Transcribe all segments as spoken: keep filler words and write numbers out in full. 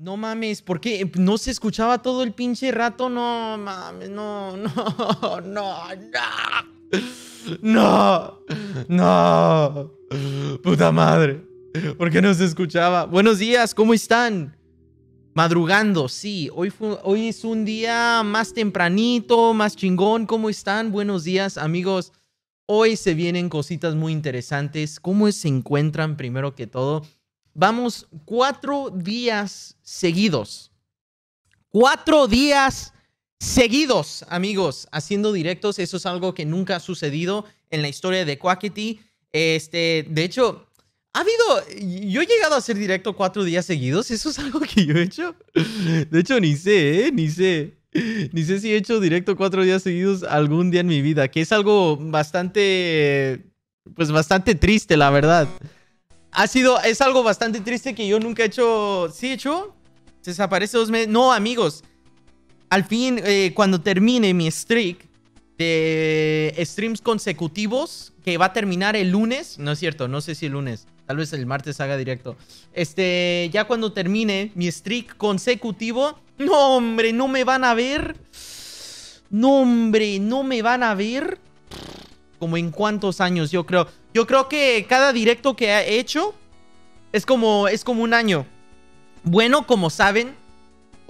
No mames, ¿por qué? No se escuchaba todo el pinche rato. No mames, no, no, no, no. No, no, puta madre, ¿por qué no se escuchaba? Buenos días, ¿cómo están? Madrugando, sí, hoy, fue, hoy es un día más tempranito, más chingón, ¿cómo están? Buenos días, amigos, hoy se vienen cositas muy interesantes. ¿Cómo se encuentran primero que todo? Vamos cuatro días seguidos, cuatro días seguidos, amigos, haciendo directos. Eso es algo que nunca ha sucedido en la historia de Quackity. Este, de hecho, ha habido... Yo he llegado a hacer directo cuatro días seguidos. Eso es algo que yo he hecho. De hecho, ni sé, ¿eh? Ni sé. Ni sé si he hecho directo cuatro días seguidos algún día en mi vida. Que es algo bastante... Pues bastante triste, la verdad. Ha sido... Es algo bastante triste que yo nunca he hecho... ¿Sí he hecho? ¿Se desaparece dos meses? No, amigos. Al fin, eh, cuando termine mi streak de streams consecutivos, que va a terminar el lunes, no es cierto, no sé si el lunes, tal vez el martes haga directo. Este, ya cuando termine mi streak consecutivo, no hombre, no me van a ver. No hombre, no me van a ver. Como en cuántos años, yo creo. Yo creo que cada directo que he hecho es como, es como un año. Bueno, como saben...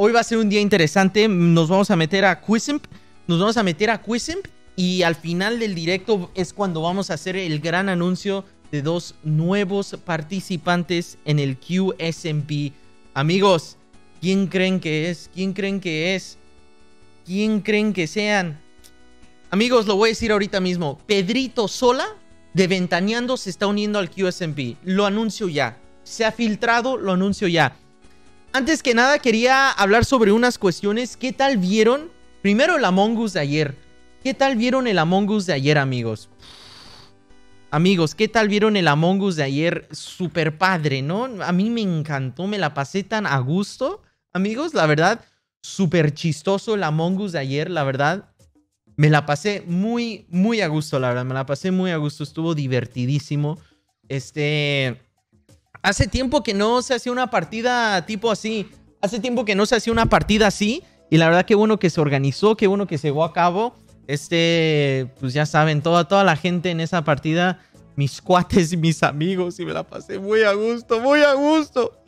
Hoy va a ser un día interesante, nos vamos a meter a Q S M P, nos vamos a meter a Q S M P y al final del directo es cuando vamos a hacer el gran anuncio de dos nuevos participantes en el Q S M P. Amigos, ¿quién creen que es? ¿Quién creen que es? ¿Quién creen que sean? Amigos, lo voy a decir ahorita mismo, Pedrito Sola de Ventaneando se está uniendo al Q S M P, lo anuncio ya, se ha filtrado, lo anuncio ya. Antes que nada quería hablar sobre unas cuestiones. ¿Qué tal vieron? Primero el Among Us de ayer. ¿Qué tal vieron el Among Us de ayer, amigos? Amigos, ¿qué tal vieron el Among Us de ayer? Super padre, ¿no? A mí me encantó, me la pasé tan a gusto. Amigos, la verdad, súper chistoso el Among Us de ayer, la verdad. Me la pasé muy, muy a gusto, la verdad. Me la pasé muy a gusto, estuvo divertidísimo. Este... Hace tiempo que no se hacía una partida tipo así. Hace tiempo que no se hacía una partida así. Y la verdad, qué bueno que se organizó, qué bueno que se llevó a cabo. Este, pues ya saben, toda, toda la gente en esa partida. Mis cuates y mis amigos. Y me la pasé muy a gusto, muy a gusto.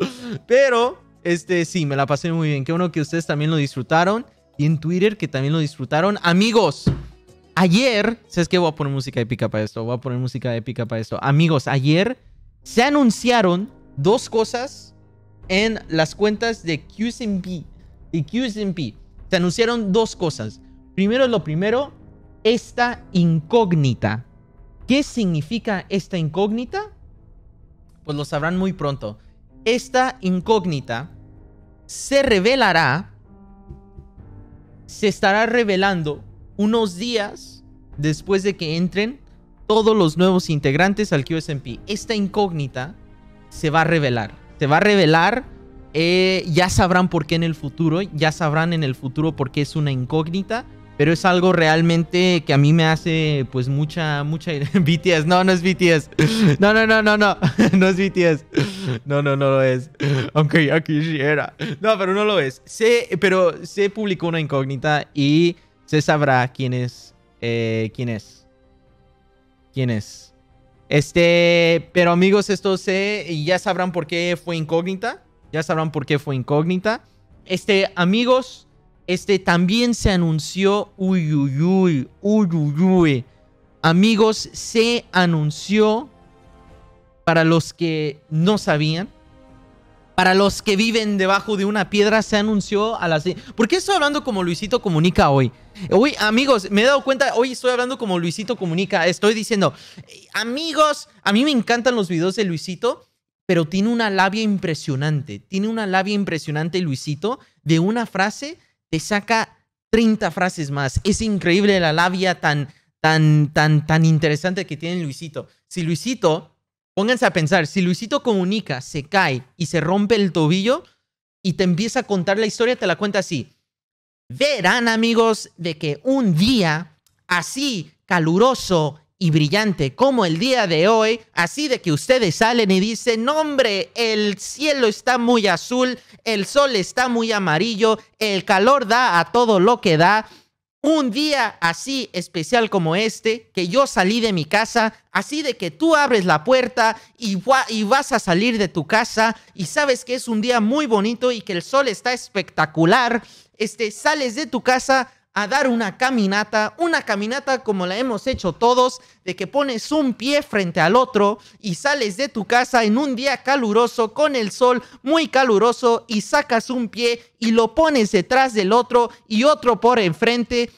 Pero, este, sí, me la pasé muy bien. Qué bueno que ustedes también lo disfrutaron. Y en Twitter que también lo disfrutaron. Amigos, ayer... ¿Sabes qué? Voy a poner música épica para esto. Voy a poner música épica para esto. Amigos, ayer... Se anunciaron dos cosas en las cuentas de Q S M P. De Q S M P. Se anunciaron dos cosas. Primero, lo primero, esta incógnita. ¿Qué significa esta incógnita? Pues lo sabrán muy pronto. Esta incógnita se revelará, se estará revelando unos días después de que entren todos los nuevos integrantes al Q S M P. Esta incógnita se va a revelar. Se va a revelar. Eh, ya sabrán por qué en el futuro. Ya sabrán en el futuro por qué es una incógnita. Pero es algo realmente que a mí me hace pues mucha, mucha... B T S. No, no es B T S. No, no, no, no, no. No es B T S. No, no, no lo es. Aunque ya quisiera. No, pero no lo es. Se, pero se publicó una incógnita y se sabrá quién es. Eh, quién es. ¿Quién es? Este, pero amigos, esto se... Y ya sabrán por qué fue incógnita. Ya sabrán por qué fue incógnita. Este, amigos, este también se anunció... Uy, uy, uy, uy, uy, uy. Amigos, se anunció... Para los que no sabían. Para los que viven debajo de una piedra, se anunció a las... ¿Por qué estoy hablando como Luisito Comunica hoy? Hoy, amigos, me he dado cuenta, hoy estoy hablando como Luisito Comunica. Estoy diciendo, amigos, a mí me encantan los videos de Luisito, pero tiene una labia impresionante. Tiene una labia impresionante, Luisito. De una frase, te saca treinta frases más. Es increíble la labia tan, tan, tan, tan interesante que tiene Luisito. Si Luisito... Pónganse a pensar, si Luisito Comunica, se cae y se rompe el tobillo y te empieza a contar la historia, te la cuenta así. Verán, amigos, de que un día así caluroso y brillante como el día de hoy, así de que ustedes salen y dicen, no hombre, el cielo está muy azul, el sol está muy amarillo, el calor da a todo lo que da. Un día así especial como este, que yo salí de mi casa, así de que tú abres la puerta y, y vas a salir de tu casa y sabes que es un día muy bonito y que el sol está espectacular, este, sales de tu casa a dar una caminata, una caminata como la hemos hecho todos, de que pones un pie frente al otro y sales de tu casa en un día caluroso con el sol muy caluroso y sacas un pie y lo pones detrás del otro y otro por enfrente.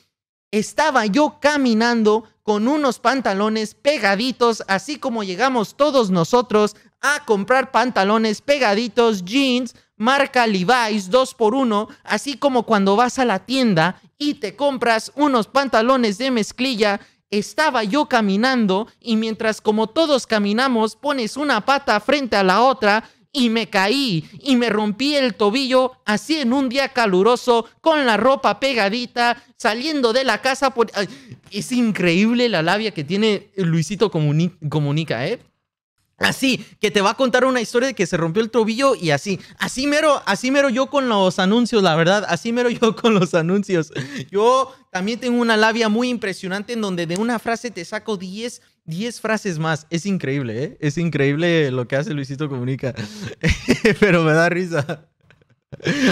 Estaba yo caminando con unos pantalones pegaditos, así como llegamos todos nosotros a comprar pantalones pegaditos, jeans, marca Levi's dos por uno, así como cuando vas a la tienda y te compras unos pantalones de mezclilla. Estaba yo caminando y mientras como todos caminamos pones una pata frente a la otra y me caí y me rompí el tobillo así en un día caluroso con la ropa pegadita saliendo de la casa. Por... Ay, es increíble la labia que tiene Luisito Comunica, ¿eh? Así, que te va a contar una historia de que se rompió el tobillo y así. Así mero, así mero yo con los anuncios, la verdad. Así mero yo con los anuncios. Yo también tengo una labia muy impresionante en donde de una frase te saco diez frases más. Es increíble, ¿eh? Es increíble lo que hace Luisito Comunica. Pero me da risa.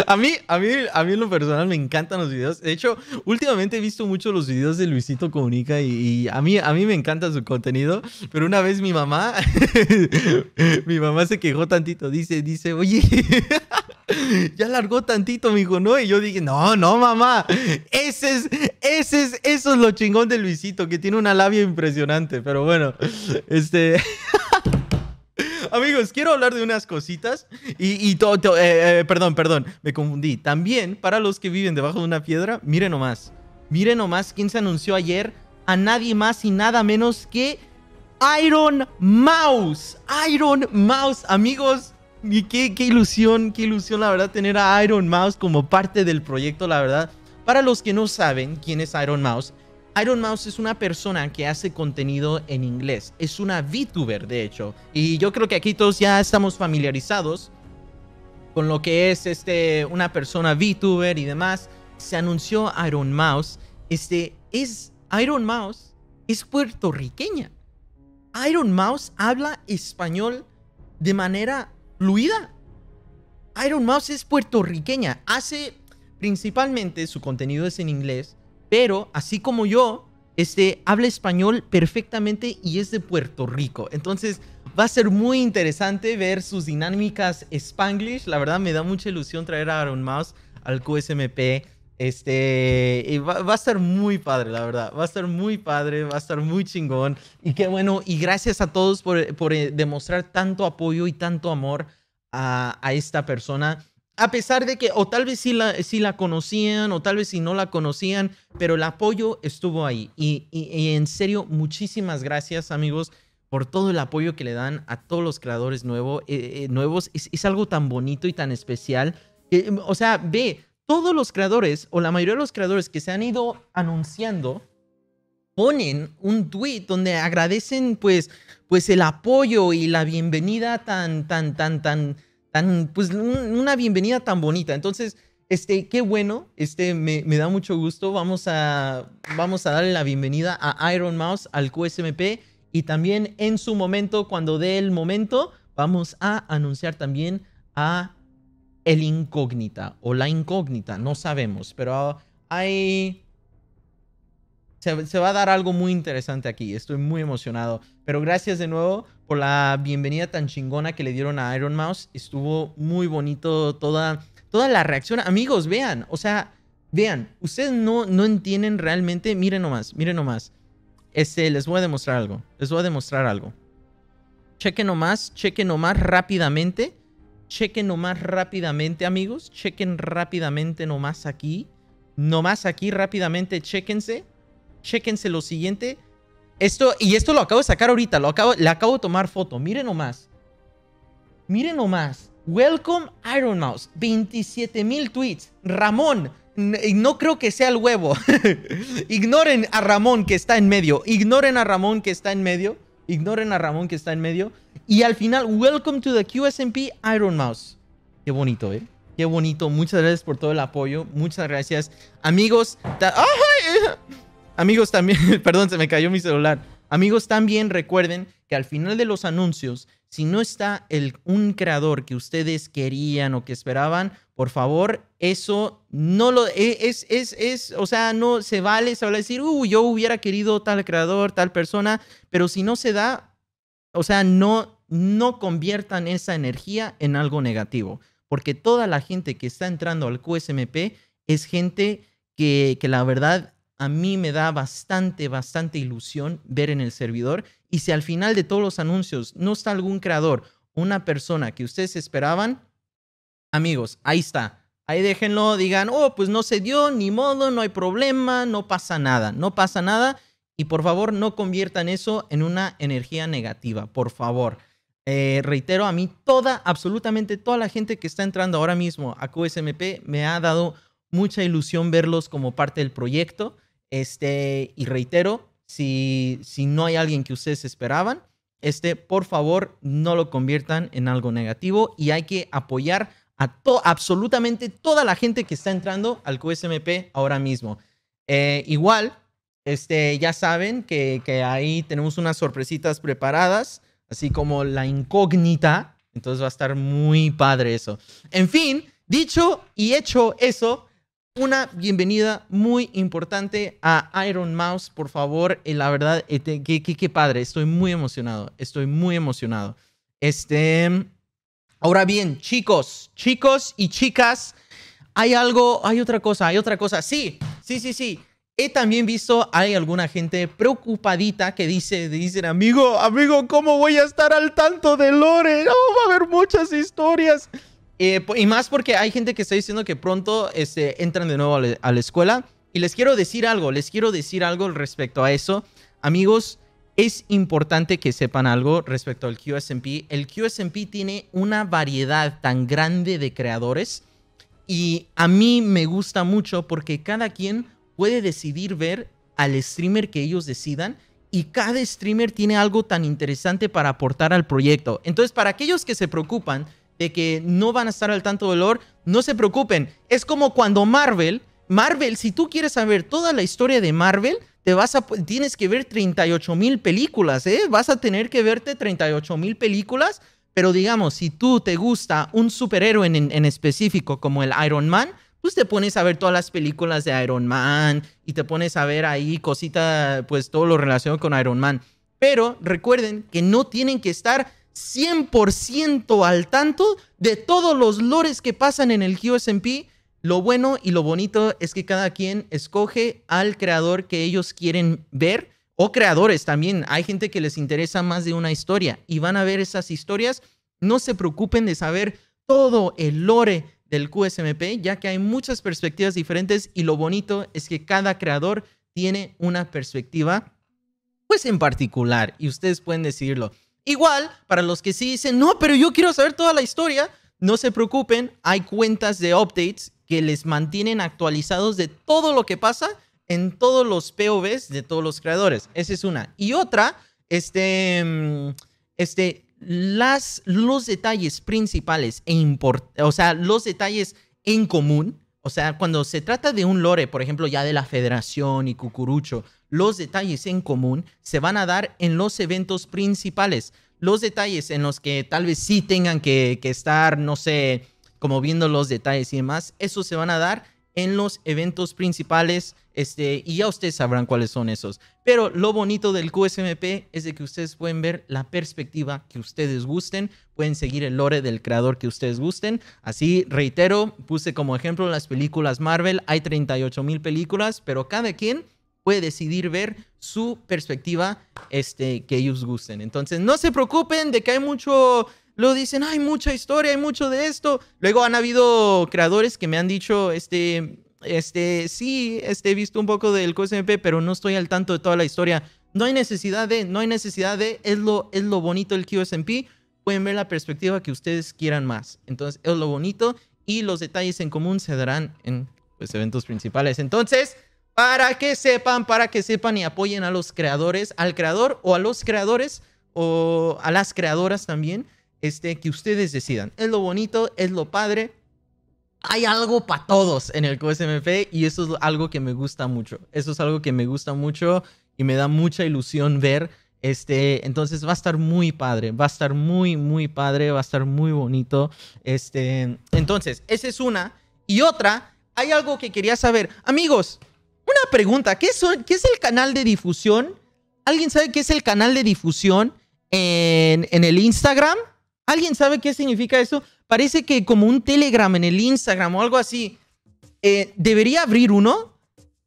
A mí, a mí, a mí en lo personal me encantan los videos. De hecho, últimamente he visto mucho los videos de Luisito Comunica y, y a mí, a mí me encanta su contenido. Pero una vez mi mamá, mi mamá se quejó tantito. Dice, dice, oye, ya largó tantito, mijo, ¿no? Y yo dije, no, no, mamá. Ese es, ese es, eso es lo chingón de Luisito, que tiene una labia impresionante. Pero bueno, este... Amigos, quiero hablar de unas cositas y, y todo, to, eh, eh, perdón, perdón, me confundí. También, para los que viven debajo de una piedra, miren nomás, miren nomás quién se anunció ayer, a nadie más y nada menos que Iron Mouse, Iron Mouse, amigos. Y qué, qué ilusión, qué ilusión, la verdad, tener a Iron Mouse como parte del proyecto, la verdad. Para los que no saben quién es Iron Mouse, Iron Mouse es una persona que hace contenido en inglés. Es una VTuber, de hecho. Y yo creo que aquí todos ya estamos familiarizados con lo que es este, una persona VTuber y demás. Se anunció Iron Mouse. Este, es, Iron Mouse es puertorriqueña. Iron Mouse habla español de manera fluida. Iron Mouse es puertorriqueña. Hace principalmente su contenido es en inglés. Pero, así como yo, este, habla español perfectamente y es de Puerto Rico. Entonces, va a ser muy interesante ver sus dinámicas Spanglish. La verdad, me da mucha ilusión traer a Iron Mouse al Q S M P. Este, y va, va a estar muy padre, la verdad. Va a estar muy padre, va a estar muy chingón. Y qué bueno, y gracias a todos por, por demostrar tanto apoyo y tanto amor a, a esta persona. A pesar de que, o tal vez sí la, sí la conocían, o tal vez sí no la conocían, pero el apoyo estuvo ahí. Y, y, y en serio, muchísimas gracias, amigos, por todo el apoyo que le dan a todos los creadores nuevo, eh, eh, nuevos. Es, es algo tan bonito y tan especial. Eh, o sea, ve, todos los creadores, o la mayoría de los creadores que se han ido anunciando, ponen un tweet donde agradecen, pues, pues el apoyo y la bienvenida tan, tan, tan, tan... Tan, pues un, una bienvenida tan bonita. Entonces, este, qué bueno, este, me, me da mucho gusto. Vamos a, vamos a darle la bienvenida a Iron Mouse, al Q S M P, y también en su momento, cuando dé el momento, vamos a anunciar también a el incógnita o la incógnita, no sabemos, pero hay... Se, se va a dar algo muy interesante aquí. Estoy muy emocionado. Pero gracias de nuevo por la bienvenida tan chingona que le dieron a Iron Mouse. Estuvo muy bonito toda, toda la reacción. Amigos, vean. O sea, vean. Ustedes no, no entienden realmente. Miren nomás, miren nomás. Este, les voy a demostrar algo. Les voy a demostrar algo. Chequen nomás, chequen nomás rápidamente. Chequen nomás rápidamente, amigos. Chequen rápidamente nomás aquí. Nomás aquí rápidamente, chéquense. Chéquense lo siguiente. Esto, y esto lo acabo de sacar ahorita. Lo acabo, le acabo de tomar foto. Miren nomás. Miren nomás. Welcome Iron Mouse. veintisiete mil tweets. Ramón, Y no creo que sea el huevo. Ignoren a Ramón que está en medio. Ignoren a Ramón que está en medio. Ignoren a Ramón que está en medio. Y al final, welcome to the Q S M P Iron Mouse. Qué bonito, ¿eh? Qué bonito. Muchas gracias por todo el apoyo. Muchas gracias. Amigos... Ta ¡Ay! Amigos también... Perdón, se me cayó mi celular. Amigos también recuerden que al final de los anuncios, si no está el, un creador que ustedes querían o que esperaban, por favor, eso no lo... Es, es, es, o sea, no se vale, se vale decir, uh, yo hubiera querido tal creador, tal persona, pero si no se da, o sea, no, no conviertan esa energía en algo negativo. Porque toda la gente que está entrando al Q S M P es gente que, que la verdad... A mí me da bastante, bastante ilusión ver en el servidor. Y si al final de todos los anuncios no está algún creador, una persona que ustedes esperaban, amigos, ahí está. Ahí déjenlo, digan, oh, pues no se dio, ni modo, no hay problema, no pasa nada, no pasa nada. Y por favor, no conviertan eso en una energía negativa, por favor. Eh, reitero, a mí toda, absolutamente toda la gente que está entrando ahora mismo a Q S M P me ha dado mucha ilusión verlos como parte del proyecto. Este, y reitero, si, si no hay alguien que ustedes esperaban, este, por favor, no lo conviertan en algo negativo y hay que apoyar a to- absolutamente toda la gente que está entrando al Q S M P ahora mismo. Eh, igual, este, ya saben que, que ahí tenemos unas sorpresitas preparadas, así como la incógnita, entonces va a estar muy padre eso. En fin, dicho y hecho eso... Una bienvenida muy importante a Iron Mouse, por favor. La verdad, qué, qué, qué padre. Estoy muy emocionado. Estoy muy emocionado. Este, ahora bien, chicos, chicos y chicas, hay algo, hay otra cosa, hay otra cosa. Sí, sí, sí, sí. He también visto, hay alguna gente preocupadita que dice, dicen, amigo, amigo, ¿cómo voy a estar al tanto de lore? Oh, va a haber muchas historias. Eh, y más porque hay gente que está diciendo que pronto este, entran de nuevo a la, a la escuela. Y les quiero decir algo, les quiero decir algo respecto a eso. Amigos, es importante que sepan algo respecto al Q S M P. El Q S M P tiene una variedad tan grande de creadores. Y a mí me gusta mucho porque cada quien puede decidir ver al streamer que ellos decidan. Y cada streamer tiene algo tan interesante para aportar al proyecto. Entonces, para aquellos que se preocupan... de que no van a estar al tanto del lore, no se preocupen. Es como cuando Marvel, Marvel, si tú quieres saber toda la historia de Marvel, te vas a, tienes que ver treinta y ocho mil películas, ¿eh? Vas a tener que verte treinta y ocho mil películas, pero digamos, si tú te gusta un superhéroe en, en, en específico como el Iron Man, pues te pones a ver todas las películas de Iron Man y te pones a ver ahí cosita, pues todo lo relacionado con Iron Man. Pero recuerden que no tienen que estar cien por ciento al tanto de todos los lores que pasan en el Q S M P. Lo bueno y lo bonito es que cada quien escoge al creador que ellos quieren ver, o creadores también. Hay gente que les interesa más de una historia y van a ver esas historias. No se preocupen de saber todo el lore del Q S M P, ya que hay muchas perspectivas diferentes y lo bonito es que cada creador tiene una perspectiva pues en particular y ustedes pueden decidirlo. Igual, para los que sí dicen, no, pero yo quiero saber toda la historia, no se preocupen, hay cuentas de updates que les mantienen actualizados de todo lo que pasa en todos los P O Vs de todos los creadores. Esa es una. Y otra, este, este, las, los detalles principales e importantes, o sea, los detalles en común, o sea, cuando se trata de un lore, por ejemplo, ya de la Federación y Cucurucho, los detalles en común se van a dar en los eventos principales. Los detalles en los que tal vez sí tengan que, que estar, no sé, como viendo los detalles y demás, esos se van a dar en los eventos principales este, y ya ustedes sabrán cuáles son esos. Pero lo bonito del Q S M P es de que ustedes pueden ver la perspectiva que ustedes gusten, pueden seguir el lore del creador que ustedes gusten. Así, reitero, puse como ejemplo las películas Marvel, hay treinta y ocho mil películas, pero cada quien puede decidir ver su perspectiva este, que ellos gusten. Entonces, no se preocupen de que hay mucho... Luego dicen, hay mucha historia, hay mucho de esto. Luego han habido creadores que me han dicho, este, este, sí, este, he visto un poco del Q S M P, pero no estoy al tanto de toda la historia. No hay necesidad de, no hay necesidad de, es lo, es lo bonito del Q S M P. Pueden ver la perspectiva que ustedes quieran más. Entonces, es lo bonito y los detalles en común se darán en pues eventos principales. Entonces, para que sepan, para que sepan y apoyen a los creadores, al creador o a los creadores o a las creadoras también, este, que ustedes decidan. Es lo bonito, es lo padre. Hay algo para todos en el Q S M P y eso es algo que me gusta mucho. Eso es algo que me gusta mucho y me da mucha ilusión ver. Este, entonces va a estar muy padre, va a estar muy, muy padre, va a estar muy bonito. Este, entonces, esa es una. Y otra, hay algo que quería saber. Amigos, una pregunta, ¿qué es, qué es el canal de difusión? ¿Alguien sabe qué es el canal de difusión en, en el Instagram? ¿Alguien sabe qué significa eso? Parece que como un Telegram en el Instagram o algo así. Eh, ¿Debería abrir uno?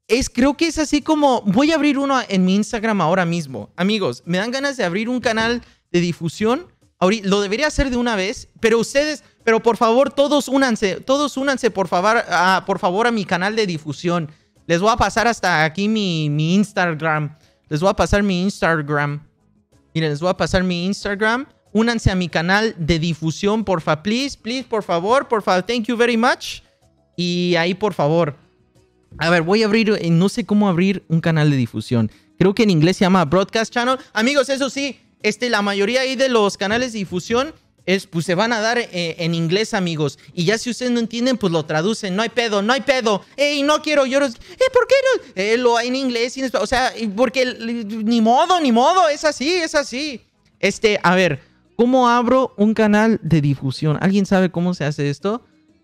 Es, creo que es así como... Voy a abrir uno en mi Instagram ahora mismo. Amigos, me dan ganas de abrir un canal de difusión. Ahorita, lo debería hacer de una vez. Pero ustedes... Pero por favor, todos únanse. Todos únanse, por favor, a, por favor, a mi canal de difusión. Les voy a pasar hasta aquí mi, mi Instagram. Les voy a pasar mi Instagram. Miren, les voy a pasar mi Instagram. Únanse a mi canal de difusión, porfa. Please, please, por favor. Por favor, thank you very much. Y ahí, por favor... A ver, voy a abrir, no sé cómo abrir un canal de difusión. Creo que en inglés se llama Broadcast Channel. Amigos, eso sí, este, la mayoría ahí de los canales de difusión es, pues, se van a dar eh, en inglés, amigos. Y ya si ustedes no entienden, pues lo traducen. No hay pedo, no hay pedo. Ey, no quiero, yo... Eh, ¿por qué no? Eh, lo hay en inglés. En, o sea, porque ni modo, ni modo. Es así, es así. Este, a ver, ¿cómo abro un canal de difusión? ¿Alguien sabe cómo se hace esto?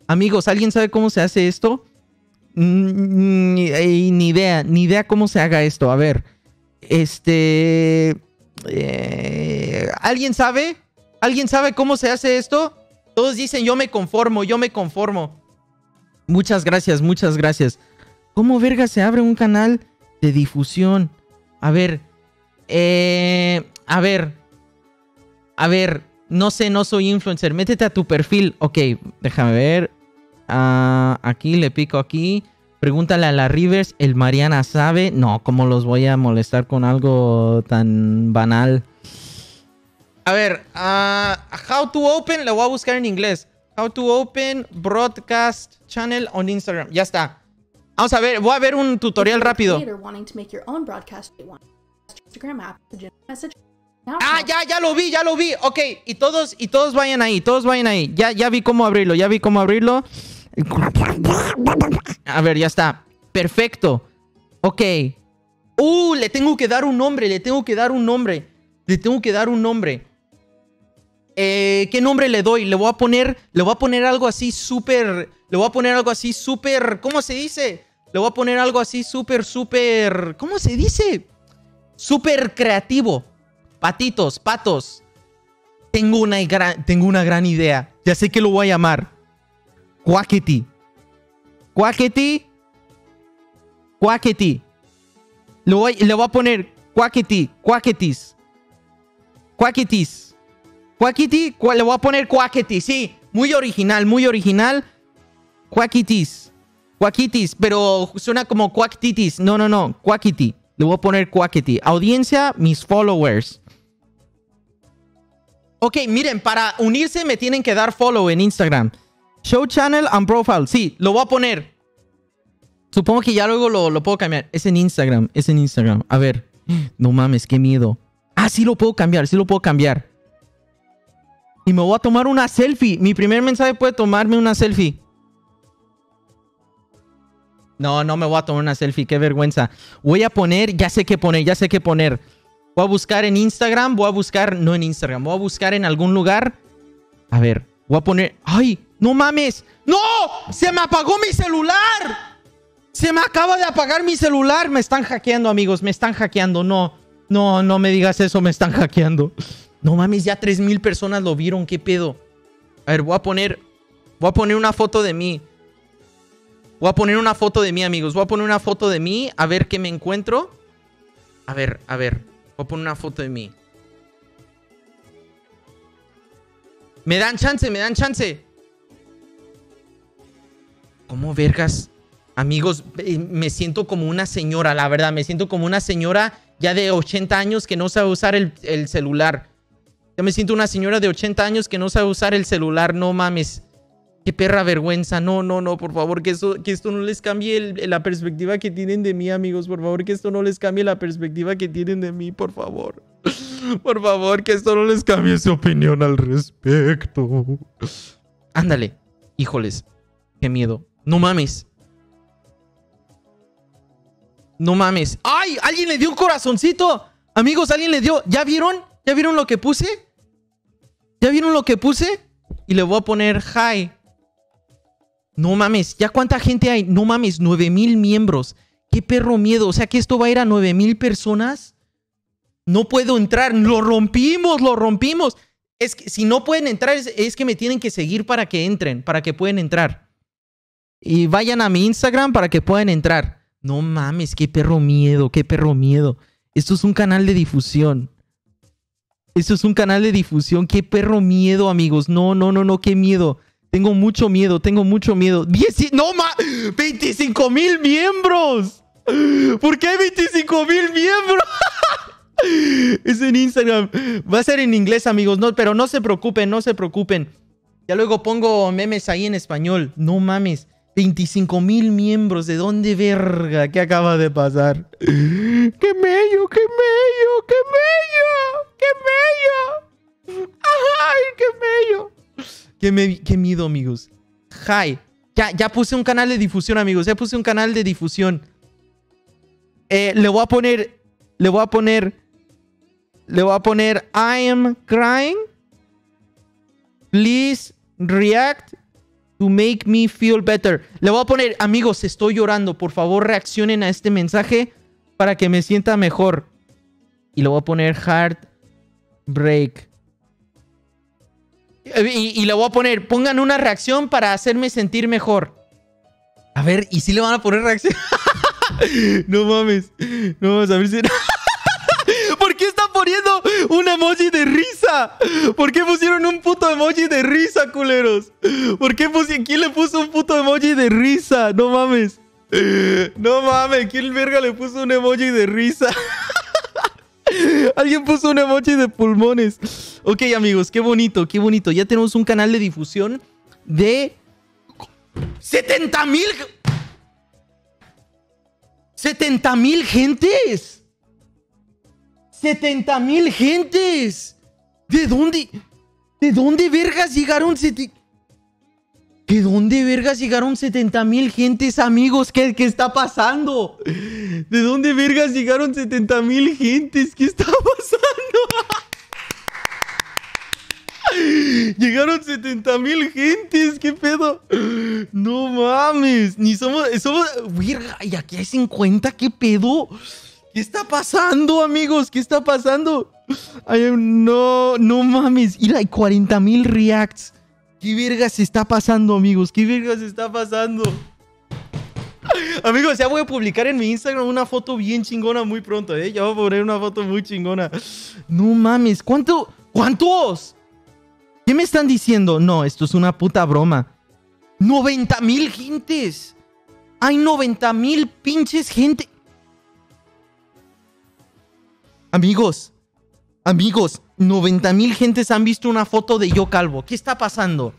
Amigos, ¿alguien sabe cómo se hace esto? Ni, ni idea, ni idea cómo se haga esto. A ver, este... Eh, ¿Alguien sabe? ¿Alguien sabe cómo se hace esto? Todos dicen, yo me conformo, yo me conformo. Muchas gracias, muchas gracias. ¿Cómo verga se abre un canal de difusión? A ver, eh, a ver, a ver, no sé, no soy influencer. Métete a tu perfil. Ok, déjame ver. Uh, aquí, le pico aquí. Pregúntale a la Rivers. El Mariana sabe. No, ¿cómo los voy a molestar con algo tan banal? A ver. Uh, how to open. Lo voy a buscar en inglés. How to open broadcast channel on Instagram. Ya está. Vamos a ver. Voy a ver un tutorial rápido. Ah, ya, ya lo vi, ya lo vi. Ok, y todos, y todos vayan ahí. Todos vayan ahí. Ya, ya vi cómo abrirlo. Ya vi cómo abrirlo. A ver, ya está. Perfecto. Ok. Uh, le tengo que dar un nombre. Le tengo que dar un nombre. Le tengo que dar un nombre. Eh, ¿Qué nombre le doy? Le voy a poner. Le voy a poner algo así súper. Le voy a poner algo así súper. ¿Cómo se dice? Le voy a poner algo así súper, súper. ¿Cómo se dice? Súper creativo. Patitos, patos. Tengo una gran, tengo una gran idea. Ya sé que lo voy a llamar. Quackity. Quackity. Quackity. Le voy, le voy a poner Quackity. Quackities. Quackities. Quackity. Le voy a poner Quackity. Sí. Muy original, muy original. Quackities. Quackities. Pero suena como Quacktitis. No, no, no. Quackity. Le voy a poner Quackity. Audiencia, mis followers. Ok, miren. Para unirse me tienen que dar follow en Instagram. Show channel and profile. Sí, lo voy a poner. Supongo que ya luego lo, lo puedo cambiar. Es en Instagram, es en Instagram. A ver. No mames, qué miedo. Ah, sí lo puedo cambiar, sí lo puedo cambiar. Y me voy a tomar una selfie. Mi primer mensaje puede tomarme una selfie. No, no me voy a tomar una selfie. Qué vergüenza. Voy a poner... Ya sé qué poner, ya sé qué poner. Voy a buscar en Instagram. Voy a buscar... No en Instagram. Voy a buscar en algún lugar. A ver. Voy a poner... ¡Ay! ¡No mames! ¡No! ¡Se me apagó mi celular! ¡Se me acaba de apagar mi celular! Me están hackeando, amigos. Me están hackeando. No, no, no me digas eso. Me están hackeando. No mames, ya tres mil personas lo vieron. ¿Qué pedo? A ver, voy a poner... Voy a poner una foto de mí. Voy a poner una foto de mí, amigos. Voy a poner una foto de mí. A ver qué me encuentro. A ver, a ver. Voy a poner una foto de mí. Me dan chance, me dan chance. ¿Cómo vergas? Amigos, me siento como una señora, la verdad. Me siento como una señora ya de ochenta años que no sabe usar el, el celular. Ya me siento una señora de ochenta años que no sabe usar el celular. No mames. Qué perra vergüenza. No, no, no, por favor, que esto, que esto no les cambie el, la perspectiva que tienen de mí, amigos. Por favor, que esto no les cambie la perspectiva que tienen de mí, por favor. Por favor, que esto no les cambie su opinión al respecto. Ándale. Híjoles, qué miedo. No mames. No mames. ¡Ay! ¡Alguien le dio un corazoncito! Amigos, alguien le dio. ¿Ya vieron? ¿Ya vieron lo que puse? ¿Ya vieron lo que puse? Y le voy a poner hi. No mames, ¿ya cuánta gente hay? No mames, nueve mil miembros. ¡Qué perro miedo! O sea que esto va a ir a nueve mil personas. No puedo entrar. ¡Lo rompimos! ¡Lo rompimos! Es que si no pueden entrar, es, es que me tienen que seguir para que entren, para que puedan entrar. Y vayan a mi Instagram para que puedan entrar. No mames, qué perro miedo, qué perro miedo. Esto es un canal de difusión. Esto es un canal de difusión. Qué perro miedo, amigos. No, no, no, no, qué miedo. Tengo mucho miedo, tengo mucho miedo. Diez, ¡no ma! ¡veinticinco mil miembros! ¿Por qué veinticinco mil miembros? Es en Instagram. Va a ser en inglés, amigos. No, pero no se preocupen, no se preocupen. Ya luego pongo memes ahí en español. No mames. veinticinco mil miembros. ¿De dónde verga? ¿Qué acaba de pasar? ¡Qué mello, qué mello, qué mello! ¡Qué mello! ¡Ay, qué mello! Qué, me, qué miedo, amigos. Hi. Ya, ya puse un canal de difusión, amigos. Ya puse un canal de difusión. Eh, le voy a poner... Le voy a poner... Le voy a poner I am crying. Please react to make me feel better. Le voy a poner, amigos, estoy llorando. Por favor, reaccionen a este mensaje para que me sienta mejor. Y le voy a poner heartbreak. Y, y le voy a poner, pongan una reacción para hacerme sentir mejor. A ver, ¿y si le van a poner reacción? No mames. No mames, a ver si... poniendo un emoji de risa. ¿Por qué pusieron un puto emoji de risa, culeros? ¿Por qué pusieron? ¿Quién le puso un puto emoji de risa? No mames. No mames. ¿Quién verga le puso un emoji de risa? Alguien puso un emoji de pulmones. Ok, amigos. Qué bonito, qué bonito. Ya tenemos un canal de difusión de... ¡setenta mil! ¡setenta mil gentes! ¡setenta mil gentes! ¿De dónde? ¿De dónde vergas llegaron setenta? ¿De dónde vergas llegaron setenta mil gentes, amigos? ¿Qué, qué está pasando? ¿De dónde vergas llegaron setenta mil gentes? ¿Qué está pasando? Llegaron setenta mil gentes. ¿Qué pedo? No mames. Ni somos... somos... Verga, ¿y aquí hay cincuenta? ¿Qué pedo? ¿Qué está pasando, amigos? ¿Qué está pasando? Ay, no, no mames. Y hay cuarenta mil reacts. ¿Qué verga se está pasando, amigos? ¿Qué verga se está pasando? Amigos, ya voy a publicar en mi Instagram una foto bien chingona muy pronto, ¿eh? Ya voy a poner una foto muy chingona. No mames. ¿Cuánto? ¿Cuántos? ¿Qué me están diciendo? No, esto es una puta broma. ¡noventa mil gentes! ¡Hay noventa mil pinches gente! Amigos, amigos, noventa mil gentes han visto una foto de yo calvo. ¿Qué está pasando?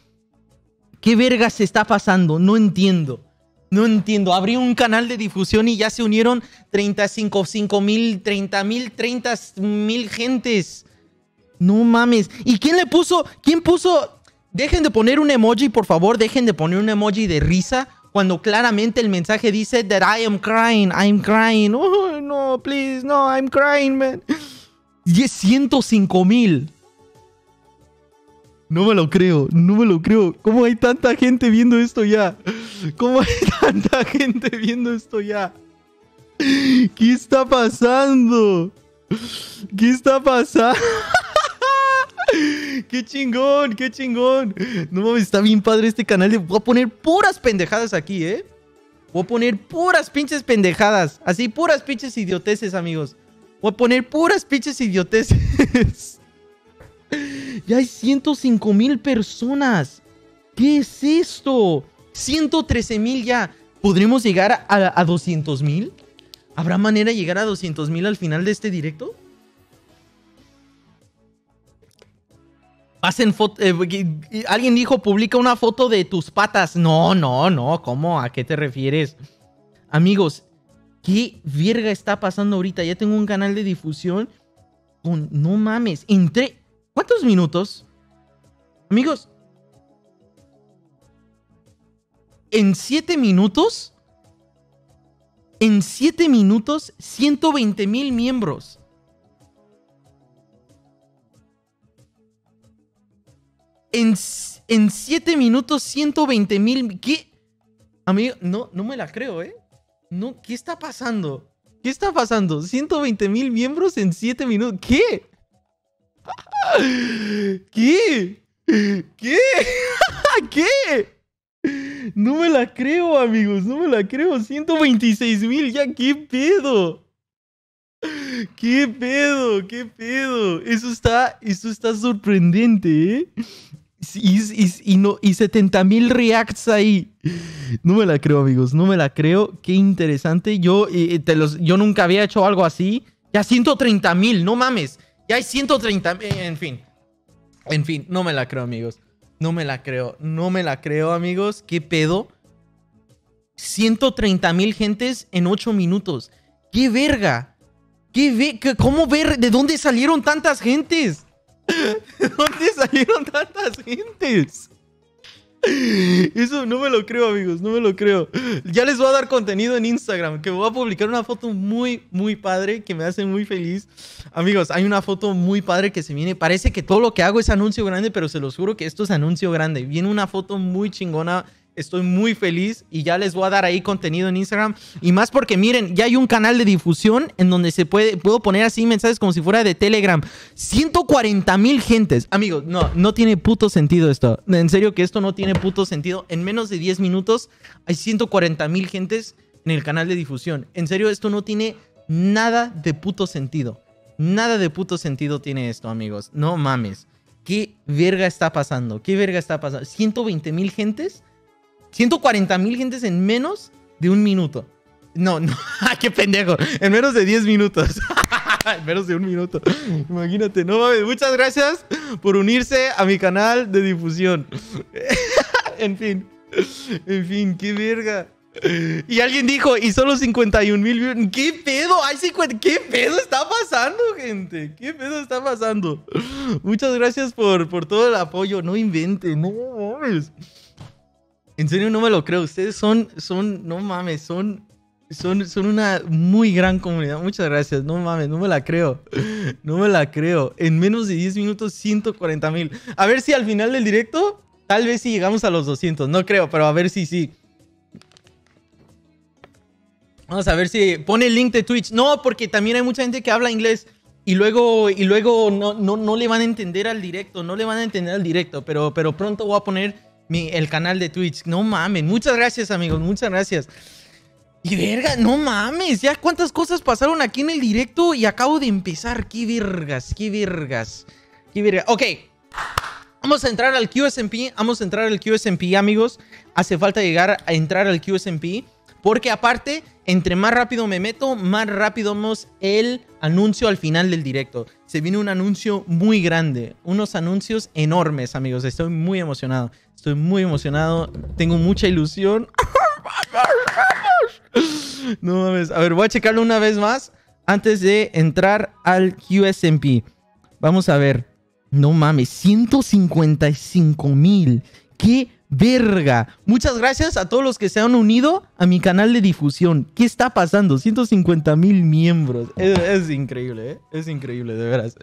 ¿Qué vergas está pasando? No entiendo. No entiendo. Abrí un canal de difusión y ya se unieron treinta y cinco mil, treinta mil, treinta mil gentes. No mames. ¿Y quién le puso? ¿Quién puso? Dejen de poner un emoji, por favor. Dejen de poner un emoji de risa. Cuando claramente el mensaje dice that I am crying, I'm crying. Oh, no, please, no, I'm crying, man. Y es ciento cinco mil. No me lo creo, no me lo creo. ¿Cómo hay tanta gente viendo esto ya? ¿Cómo hay tanta gente viendo esto ya? ¿Qué está pasando? ¿Qué está pasando? ¡Qué chingón! ¡Qué chingón! No mames, está bien padre este canal. De... Voy a poner puras pendejadas aquí, ¿eh? Voy a poner puras pinches pendejadas. Así, puras pinches idioteces, amigos. Voy a poner puras pinches idioteces. Ya hay ciento cinco mil personas. ¿Qué es esto? ciento trece mil ya. ¿Podremos llegar a, a doscientos mil? ¿Habrá manera de llegar a doscientos mil al final de este directo? Pasen foto. Eh, alguien dijo, publica una foto de tus patas. No, no, no. ¿Cómo? ¿A qué te refieres? Amigos, ¿qué verga está pasando ahorita? Ya tengo un canal de difusión con... No mames. Entré... ¿Cuántos minutos? Amigos. En siete minutos. En siete minutos, ciento veinte mil miembros. En, en siete minutos, ciento veinte mil... ¿Qué? Amigo, no, no me la creo, ¿eh? No, ¿qué está pasando? ¿Qué está pasando? ciento veinte mil miembros en siete minutos. ¿Qué? ¿Qué? ¿Qué? ¿Qué? No me la creo, amigos. No me la creo. ciento veintiséis mil. Ya, ¿qué pedo? ¿Qué pedo? ¿Qué pedo? Eso está, eso está sorprendente, ¿eh? Y, y, y, no, y setenta mil reacts ahí. No me la creo, amigos. No me la creo. Qué interesante. Yo, eh, te los, yo nunca había hecho algo así. Ya ciento treinta mil. No mames. Ya hay ciento treinta mil. En fin. En fin. No me la creo, amigos. No me la creo. No me la creo, amigos. Qué pedo. ciento treinta mil gentes en ocho minutos. Qué verga. Qué ve qué, ¿Cómo ver? ¿De dónde salieron tantas gentes? ¿De dónde salieron tantas gentes? Eso no me lo creo, amigos. No me lo creo. Ya les voy a dar contenido en Instagram, que voy a publicar una foto muy, muy padre, que me hace muy feliz. Amigos, hay una foto muy padre que se viene. Parece que todo lo que hago es anuncio grande, pero se los juro que esto es anuncio grande. Viene una foto muy chingona. Estoy muy feliz y ya les voy a dar ahí contenido en Instagram. Y más porque, miren, ya hay un canal de difusión en donde se puede... Puedo poner así mensajes como si fuera de Telegram. ciento cuarenta mil gentes. Amigos, no, no tiene puto sentido esto. En serio que esto no tiene puto sentido. En menos de diez minutos hay ciento cuarenta mil gentes en el canal de difusión. En serio, esto no tiene nada de puto sentido. Nada de puto sentido tiene esto, amigos. No mames. ¿Qué verga está pasando? ¿Qué verga está pasando? ¿ciento veinte mil gentes? ciento cuarenta mil gentes en menos de un minuto. No, no. ¡Qué pendejo! En menos de diez minutos. En menos de un minuto. Imagínate. No mames. Muchas gracias por unirse a mi canal de difusión. En fin. En fin. ¡Qué verga! Y alguien dijo, y solo cincuenta y un mil... ¿Qué pedo? Ay, cincuenta... ¿Qué pedo está pasando, gente? ¿Qué pedo está pasando? Muchas gracias por, por todo el apoyo. No inventen. No mames. En serio, no me lo creo. Ustedes son, son, no mames, son, son, son una muy gran comunidad. Muchas gracias. No mames, no me la creo. No me la creo. En menos de diez minutos, ciento cuarenta mil. A ver si al final del directo, tal vez si sí llegamos a los doscientos. No creo, pero a ver si sí. Vamos a ver si pone el link de Twitch. No, porque también hay mucha gente que habla inglés. Y luego, y luego no, no, no le van a entender al directo. No le van a entender al directo. Pero, pero pronto voy a poner... Mi, el canal de Twitch. No mames. Muchas gracias, amigos. Muchas gracias. Y verga, no mames. Ya cuántas cosas pasaron aquí en el directo y acabo de empezar. Qué vergas, qué vergas. Qué verga. Ok. Vamos a entrar al Q S M P. Vamos a entrar al Q S M P, amigos. Hace falta llegar a entrar al Q S M P. Porque aparte, entre más rápido me meto, más rápido vemos el anuncio al final del directo. Se viene un anuncio muy grande. Unos anuncios enormes, amigos. Estoy muy emocionado. Estoy muy emocionado. Tengo mucha ilusión. No mames. A ver, voy a checarlo una vez más antes de entrar al Q S M P. Vamos a ver. No mames. ciento cincuenta y cinco mil. ¡Qué verga! Muchas gracias a todos los que se han unido a mi canal de difusión. ¿Qué está pasando? ciento cincuenta mil miembros. Es, es increíble, ¿eh? Es increíble, de veras.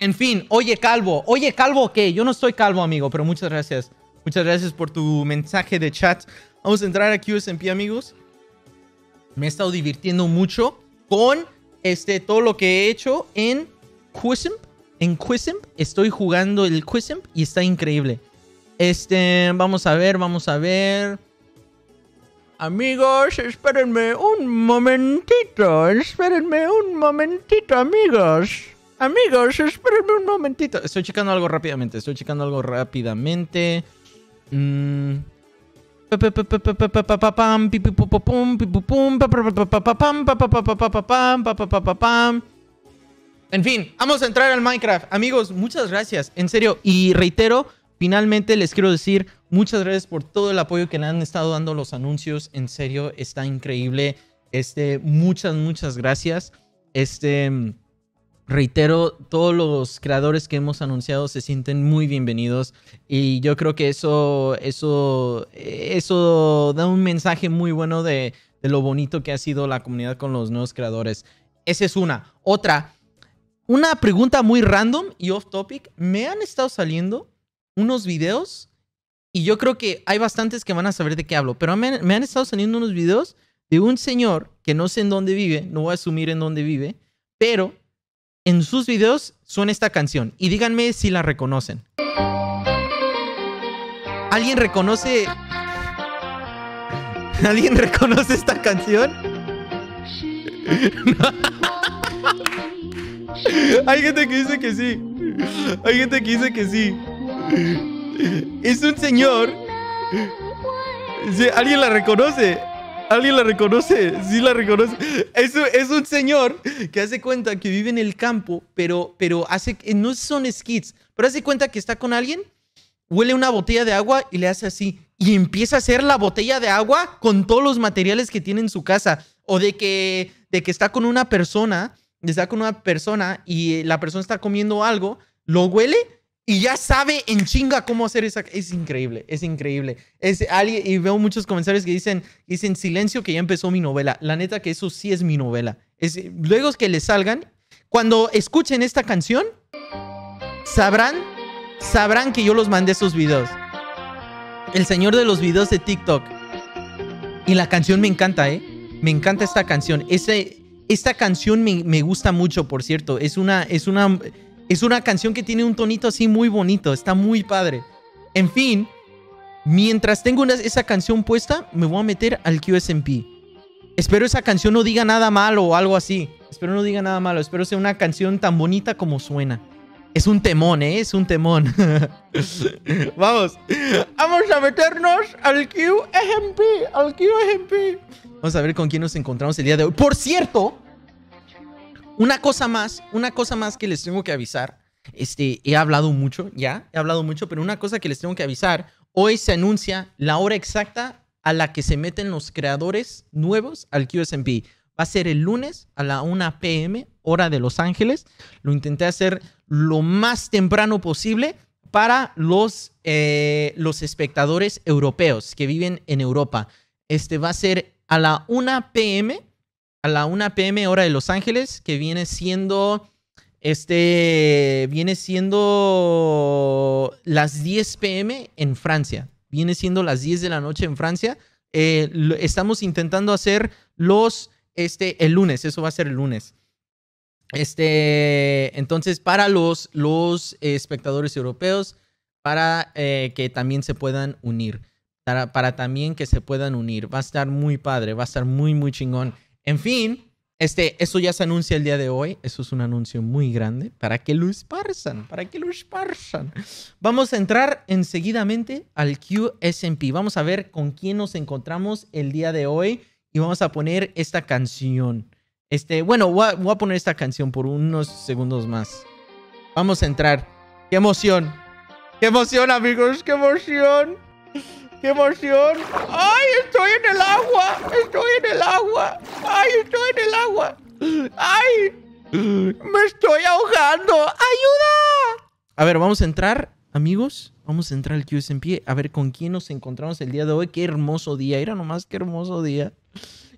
En fin, oye Calvo, oye Calvo, ¿qué? Yo no estoy calvo, amigo, pero muchas gracias. Muchas gracias por tu mensaje de chat. Vamos a entrar a Q S M P, amigos. Me he estado divirtiendo mucho con este, todo lo que he hecho en Q S M P. En Q S M P estoy jugando el Q S M P y está increíble. Este, vamos a ver, vamos a ver. Amigos, espérenme un momentito, espérenme un momentito, amigos. Amigos, espérenme un momentito. Estoy checando algo rápidamente. Estoy checando algo rápidamente. Mm. En fin, vamos a entrar al Minecraft. Amigos, muchas gracias, en serio. Y reitero, finalmente les quiero decir muchas gracias por todo el apoyo que le han estado dando los anuncios. En serio, está increíble. Este, muchas, muchas gracias. Este, reitero, todos los creadores que hemos anunciado se sienten muy bienvenidos. Y yo creo que eso, eso, eso da un mensaje muy bueno de, de lo bonito que ha sido la comunidad con los nuevos creadores. Esa es una. Otra... Una pregunta muy random y off topic. Me han estado saliendo unos videos y yo creo que hay bastantes que van a saber de qué hablo. Pero me han, me han estado saliendo unos videos de un señor que no sé en dónde vive. No voy a asumir en dónde vive. Pero en sus videos suena esta canción. Y díganme si la reconocen. ¿Alguien reconoce... ¿Alguien reconoce esta canción? Hay gente que dice que sí. Hay gente que dice que sí. Es un señor. ¿Alguien la reconoce? ¿Alguien la reconoce? Sí la reconoce. Es un, es un señor que hace cuenta que vive en el campo, pero, pero hace, no son skits, pero hace cuenta que está con alguien, huele una botella de agua y le hace así. Y empieza a hacer la botella de agua con todos los materiales que tiene en su casa. O de que, de que está con una persona... Está con una persona y la persona está comiendo algo, lo huele y ya sabe en chinga cómo hacer esa... Es increíble, es increíble. Es alguien, y veo muchos comentarios que dicen, dicen silencio que ya empezó mi novela. La neta que eso sí es mi novela. Es, luego que les salgan, cuando escuchen esta canción, sabrán, sabrán que yo los mandé esos videos. El señor de los videos de TikTok. Y la canción me encanta, ¿eh? Me encanta esta canción. Ese... Esta canción me, me gusta mucho, por cierto. Es una, es, una, es una canción que tiene un tonito así muy bonito. Está muy padre. En fin, mientras tengo una, esa canción puesta, me voy a meter al Q S M P. Espero esa canción no diga nada malo o algo así. Espero no diga nada malo. Espero sea una canción tan bonita como suena. Es un temón, ¿eh? Es un temón. Vamos. Vamos a meternos al Q S M P. Al Q S M P. Vamos a ver con quién nos encontramos el día de hoy. Por cierto, una cosa más, una cosa más que les tengo que avisar. Este, he hablado mucho, ya, he hablado mucho, pero una cosa que les tengo que avisar. Hoy se anuncia la hora exacta a la que se meten los creadores nuevos al Q S M P. Va a ser el lunes a la una p m, hora de Los Ángeles. Lo intenté hacer lo más temprano posible para los, eh, los espectadores europeos que viven en Europa. Este va a ser... A la una p m, a la una p m hora de Los Ángeles, que viene siendo, este, viene siendo las diez p m en Francia. Viene siendo las diez de la noche en Francia. Eh, lo, estamos intentando hacer los, este, el lunes, eso va a ser el lunes. Este, entonces, para los, los espectadores europeos, para eh, que también se puedan unir. Para, para también que se puedan unir. Va a estar muy padre, va a estar muy, muy chingón. En fin, este, eso ya se anuncia el día de hoy. Eso es un anuncio muy grande para que lo esparzan, para que lo esparzan. Vamos a entrar enseguidamente al Q S M P. Vamos a ver con quién nos encontramos el día de hoy y vamos a poner esta canción. Este, bueno, voy a, voy a poner esta canción por unos segundos más. Vamos a entrar. ¡Qué emoción! ¡Qué emoción, amigos! ¡Qué emoción! ¡Qué emoción! ¡Ay, estoy en el agua! ¡Estoy en el agua! ¡Ay, estoy en el agua! ¡Ay! ¡Me estoy ahogando! ¡Ayuda! A ver, vamos a entrar, amigos. Vamos a entrar al Q S M P. A ver con quién nos encontramos el día de hoy. ¡Qué hermoso día! ¡Era nomás qué hermoso día!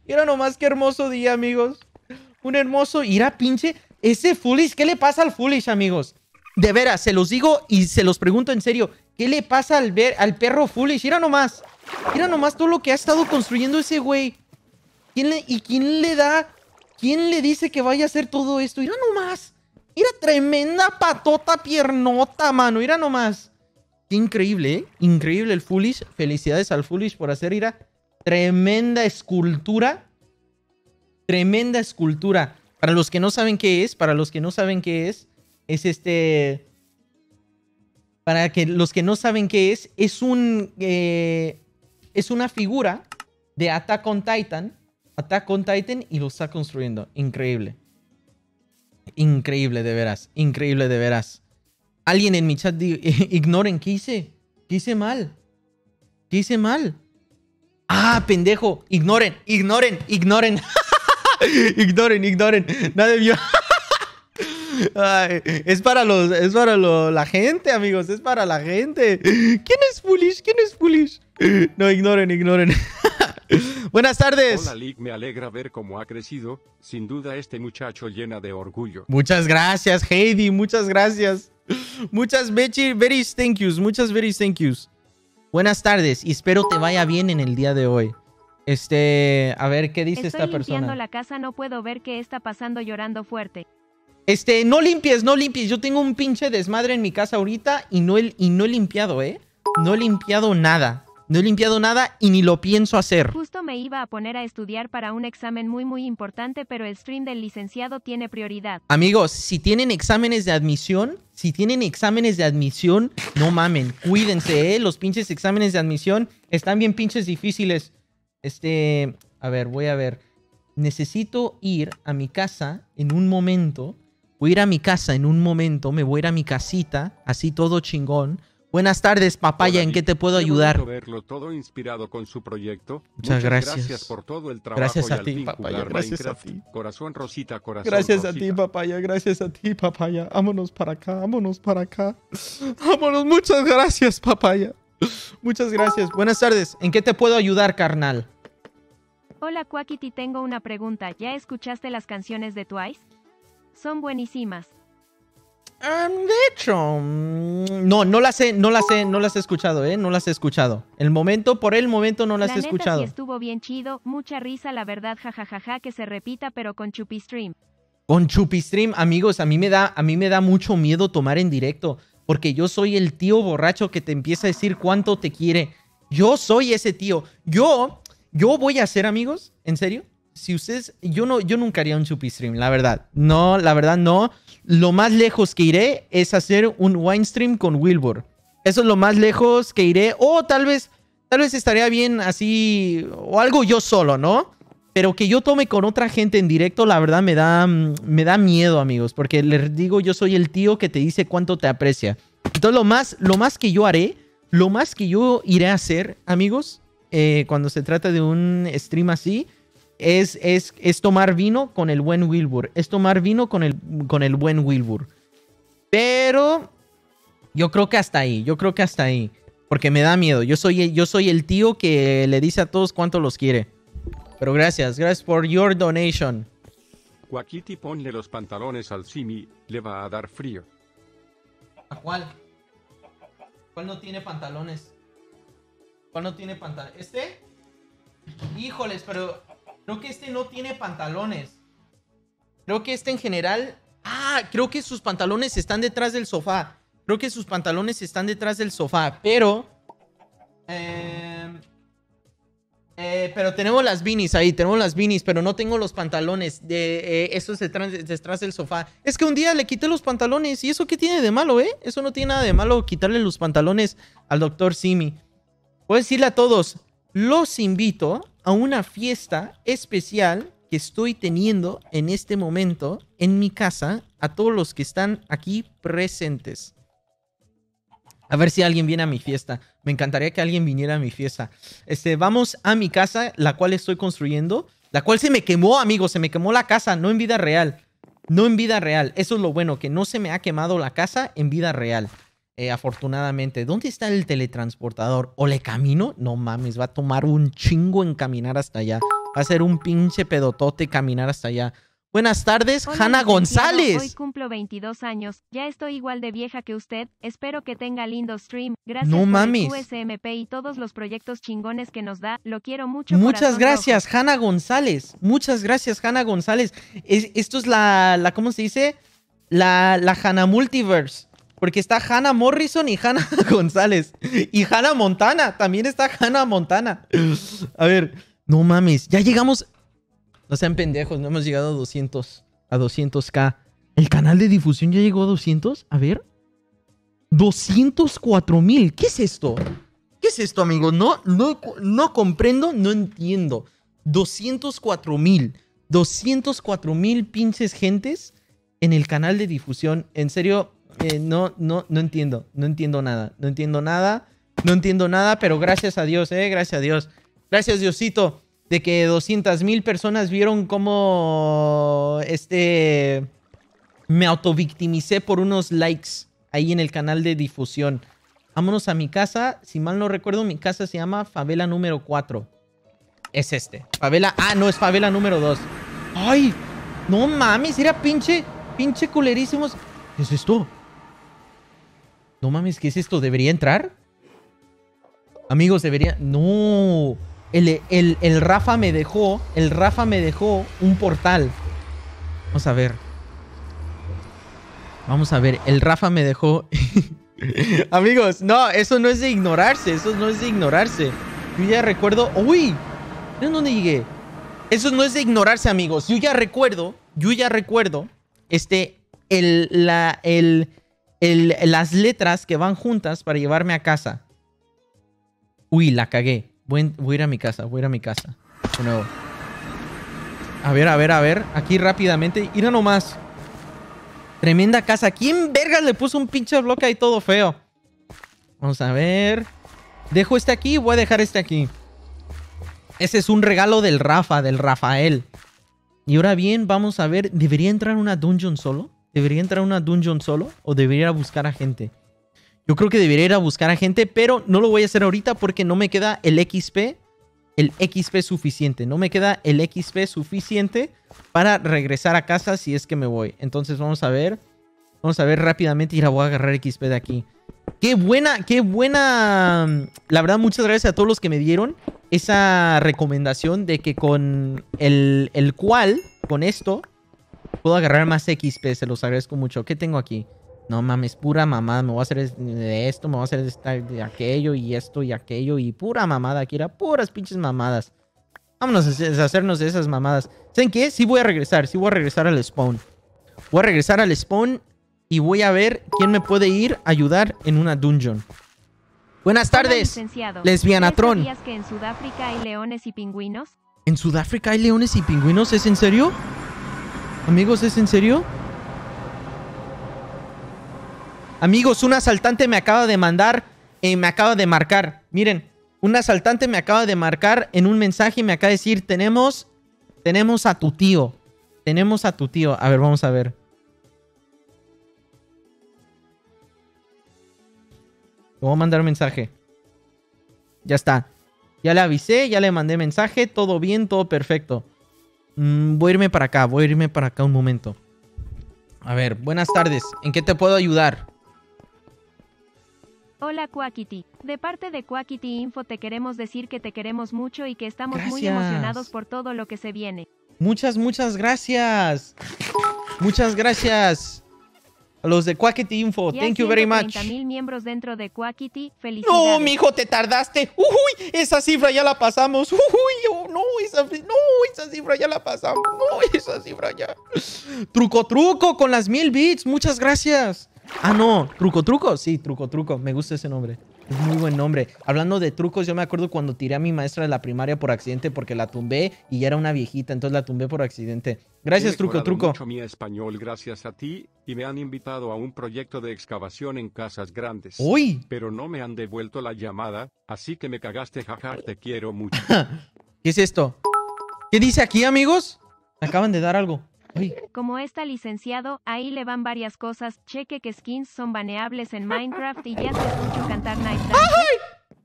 ¡Era nomás qué hermoso día, amigos! Un hermoso... ¡Ira pinche! Ese Foolish, ¿qué le pasa al Foolish, amigos? De veras, se los digo y se los pregunto en serio. ¿Qué le pasa al, ver, al perro Foolish? Mira nomás. Mira nomás todo lo que ha estado construyendo ese güey. ¿Quién le, ¿Y quién le da? ¿Quién le dice que vaya a hacer todo esto? Mira nomás. Mira, tremenda patota piernota, mano. Mira nomás. Qué increíble, ¿eh? Increíble el Foolish. Felicidades al Foolish por hacer, mira, tremenda escultura. Tremenda escultura. Para los que no saben qué es, para los que no saben qué es, es este... Para que los que no saben qué es, es un eh, es una figura de Attack on Titan. Attack on Titan y lo está construyendo. Increíble. Increíble, de veras. Increíble, de veras. Alguien en mi chat diga, ignoren, ¿qué hice? ¿Qué hice mal? ¿Qué hice mal? ¡Ah, pendejo! ¡Ignoren! ¡Ignoren! ¡Ignoren! ¡Ignoren! ¡Ignoren! Nadie vio... Ay, es para los... Es para lo, la gente, amigos. Es para la gente. ¿Quién es Foolish? ¿Quién es Foolish? No, ignoren, ignoren. Buenas tardes. Hola, Lick. Me alegra ver cómo ha crecido. Sin duda, este muchacho llena de orgullo. Muchas gracias, Heidi. Muchas gracias. Muchas very thank yous. Muchas very thank yous. Buenas tardes. Y espero te vaya bien en el día de hoy. Este... A ver, ¿qué dice esta persona? Estoy limpiando la casa. No puedo ver qué está pasando, llorando fuerte. Este, no limpies, no limpies. Yo tengo un pinche desmadre en mi casa ahorita y no, he, y no he limpiado, ¿eh? No he limpiado nada. No he limpiado nada y ni lo pienso hacer. Justo me iba a poner a estudiar para un examen muy, muy importante, pero el stream del licenciado tiene prioridad. Amigos, si tienen exámenes de admisión, si tienen exámenes de admisión, no mamen. Cuídense, ¿eh? Los pinches exámenes de admisión están bien pinches difíciles. Este, a ver, voy a ver. Necesito ir a mi casa en un momento... Voy a ir a mi casa en un momento, me voy a ir a mi casita, así todo chingón. Buenas tardes, papaya, ¿en qué te puedo ayudar? Verlo todo inspirado con su proyecto. Muchas, Muchas gracias. Gracias por todo el trabajo. Gracias a ti, papaya, gracias a ti. Corazón Rosita, corazón Gracias Rosita. a ti, papaya, gracias a ti, papaya. Vámonos para acá, vámonos para acá. Vámonos, muchas gracias, papaya. Muchas gracias. Buenas tardes, ¿en qué te puedo ayudar, carnal? Hola, Quackity, tengo una pregunta. ¿Ya escuchaste las canciones de Twice? Son buenísimas. Um, de hecho, no, no las he, no las he, no las he escuchado, ¿eh? No las he escuchado. El momento, por el momento no las la he neta escuchado. Sí estuvo bien chido, mucha risa, la verdad, jajajaja, ja, ja, ja, que se repita, pero con ChupiStream. Con ChupiStream, amigos, a mí me da, a mí me da mucho miedo tomar en directo, porque yo soy el tío borracho que te empieza a decir cuánto te quiere. Yo soy ese tío. Yo, yo voy a ser, amigos, ¿en serio? Si ustedes, yo no, yo nunca haría un chupi stream, la verdad. No, la verdad no. Lo más lejos que iré es hacer un wine stream con Wilbur. Eso es lo más lejos que iré. O tal vez, tal vez estaría bien así o algo yo solo, ¿no? Pero que yo tome con otra gente en directo, la verdad me da, me da miedo, amigos, porque les digo, yo soy el tío que te dice cuánto te aprecia. Entonces lo más, lo más que yo haré, lo más que yo iré a hacer, amigos, eh, cuando se trata de un stream así. Es, es, es tomar vino con el buen Wilbur. Es tomar vino con el, con el buen Wilbur. Pero yo creo que hasta ahí. Yo creo que hasta ahí. Porque me da miedo. Yo soy, yo soy el tío que le dice a todos cuánto los quiere. Pero gracias. Gracias por your donation. Quackity, ponle los pantalones al Simi. Le va a dar frío. ¿A cuál? ¿Cuál no tiene pantalones? ¿Cuál no tiene pantalones? ¿Este? Híjoles, pero... Creo que este no tiene pantalones. Creo que este en general... Ah, creo que sus pantalones están detrás del sofá. Creo que sus pantalones están detrás del sofá. Pero... Eh, eh, pero tenemos las beanies ahí. Tenemos las beanies, pero no tengo los pantalones. De, eh, eso es detrás, detrás del sofá. Es que un día le quité los pantalones. ¿Y eso qué tiene de malo, eh? Eso no tiene nada de malo quitarle los pantalones al doctor Simi. Puedo decirle a todos... Los invito a una fiesta especial que estoy teniendo en este momento en mi casa a todos los que están aquí presentes. A ver si alguien viene a mi fiesta. Me encantaría que alguien viniera a mi fiesta. Este, vamos a mi casa, la cual estoy construyendo, la cual se me quemó, amigos. Se me quemó la casa, no en vida real. No en vida real. Eso es lo bueno, que no se me ha quemado la casa en vida real. Eh, afortunadamente. ¿Dónde está el teletransportador? ¿O le camino? No mames, va a tomar un chingo en caminar hasta allá. Va a ser un pinche pedotote caminar hasta allá. Buenas tardes, hola, Hanna González. Hoy cumplo veintidós años. Ya estoy igual de vieja que usted. Espero que tenga lindo stream. Gracias no por mames. El Q S M P y todos los proyectos chingones que nos da. Lo quiero mucho. Muchas gracias, rojo. Hanna González. Muchas gracias, Hanna González. Es, esto es la, la... ¿Cómo se dice? La, la Hanna Multiverse. Porque está Hannah Morrison y Hannah González. Y Hannah Montana. También está Hannah Montana. A ver. No mames. Ya llegamos. No sean pendejos. No hemos llegado a doscientos. A doscientos K. ¿El canal de difusión ya llegó a doscientos? A ver. doscientos cuatro mil. ¿Qué es esto? ¿Qué es esto, amigos? No, no, no comprendo. No entiendo. doscientos cuatro mil. doscientos cuatro mil pinches gentes en el canal de difusión. En serio, eh, no, no, no entiendo. No entiendo nada. No entiendo nada. No entiendo nada, pero gracias a Dios, eh. Gracias a Dios. Gracias, Diosito, de que doscientas mil personas vieron cómo este me autovictimicé por unos likes ahí en el canal de difusión. Vámonos a mi casa. Si mal no recuerdo, mi casa se llama Favela número cuatro. Es este. Favela... Ah, no, es Favela número dos. ¡Ay! No mames, era pinche... Pinche culerísimos. ¿Qué es esto? No mames, ¿qué es esto? ¿Debería entrar? Amigos, debería... ¡No! El, el, el Rafa me dejó... El Rafa me dejó un portal. Vamos a ver. Vamos a ver. El Rafa me dejó... Amigos, no. Eso no es de ignorarse. Eso no es de ignorarse. Yo ya recuerdo... ¡Uy! ¿De dónde llegué? Eso no es de ignorarse, amigos. Yo ya recuerdo... Yo ya recuerdo... Este... El, la, el, el, las letras que van juntas para llevarme a casa. Uy, la cagué. Voy, voy a ir a mi casa, voy a ir a mi casa. De nuevo. A ver, a ver, a ver. Aquí rápidamente. Mira nomás. Tremenda casa. ¿Quién vergas le puso un pinche bloque ahí todo feo? Vamos a ver. Dejo este aquí, voy a dejar este aquí. Ese es un regalo del Rafa, del Rafael. Y ahora bien, vamos a ver. ¿Debería entrar una dungeon solo? ¿Debería entrar una dungeon solo? ¿O debería buscar a gente? Yo creo que debería ir a buscar a gente, pero no lo voy a hacer ahorita porque no me queda el X P, el X P suficiente. No me queda el X P suficiente para regresar a casa si es que me voy. Entonces vamos a ver, vamos a ver rápidamente y la voy a agarrar X P de aquí. ¡Qué buena, qué buena! La verdad, muchas gracias a todos los que me dieron esa recomendación de que con el, el cual, con esto, puedo agarrar más X P. Se los agradezco mucho. ¿Qué tengo aquí? No mames, pura mamada. Me voy a hacer de esto, me voy a hacer de aquello y esto y aquello. Y pura mamada, aquí era puras pinches mamadas. Vámonos a deshacernos de esas mamadas. ¿Saben qué? Sí voy a regresar, sí voy a regresar al spawn. Voy a regresar al spawn y voy a ver quién me puede ir a ayudar en una dungeon. Buenas tardes, licenciado. Lesbianatron. ¿Sabías que en Sudáfrica hay leones y pingüinos? ¿En Sudáfrica hay leones y pingüinos? ¿Es en serio? Amigos, ¿es en serio? Amigos, un asaltante me acaba de mandar, eh, me acaba de marcar. Miren, un asaltante me acaba de marcar en un mensaje y me acaba de decir, tenemos, tenemos a tu tío. Tenemos a tu tío. A ver, vamos a ver. Le voy a mandar un mensaje. Ya está. Ya le avisé, ya le mandé mensaje. Todo bien, todo perfecto. Mm, voy a irme para acá, voy a irme para acá un momento. A ver, buenas tardes. ¿En qué te puedo ayudar? Hola Quackity, de parte de Quackity Info te queremos decir que te queremos mucho y que estamos gracias. Muy emocionados por todo lo que se viene. Muchas, muchas gracias. Muchas gracias a los de Quackity Info. Ya thank you very much. ciento treinta mil miembros dentro de Quackity. Felicidades. No, mijo, te tardaste. Uy, esa cifra ya la pasamos. Uy, oh, no, esa, no, esa cifra ya la pasamos. No, esa cifra ya. Truco, truco con las mil bits. Muchas gracias. Ah, no. Truco, truco. Sí, truco, truco. Me gusta ese nombre. Es muy buen nombre. Hablando de trucos, yo me acuerdo cuando tiré a mi maestra de la primaria por accidente porque la tumbé y ya era una viejita, entonces la tumbé por accidente. Gracias, truco, truco. He mejorado mucho mi español gracias a ti y me han invitado a un proyecto de excavación en casas grandes. ¡Uy! Pero no me han devuelto la llamada, así que me cagaste, jaja, te quiero mucho. ¿Qué es esto? ¿Qué dice aquí, amigos? Me acaban de dar algo. Ay. Como está licenciado, ahí le van varias cosas. Cheque que skins son baneables en Minecraft y ya se escuchó cantar Night Dance.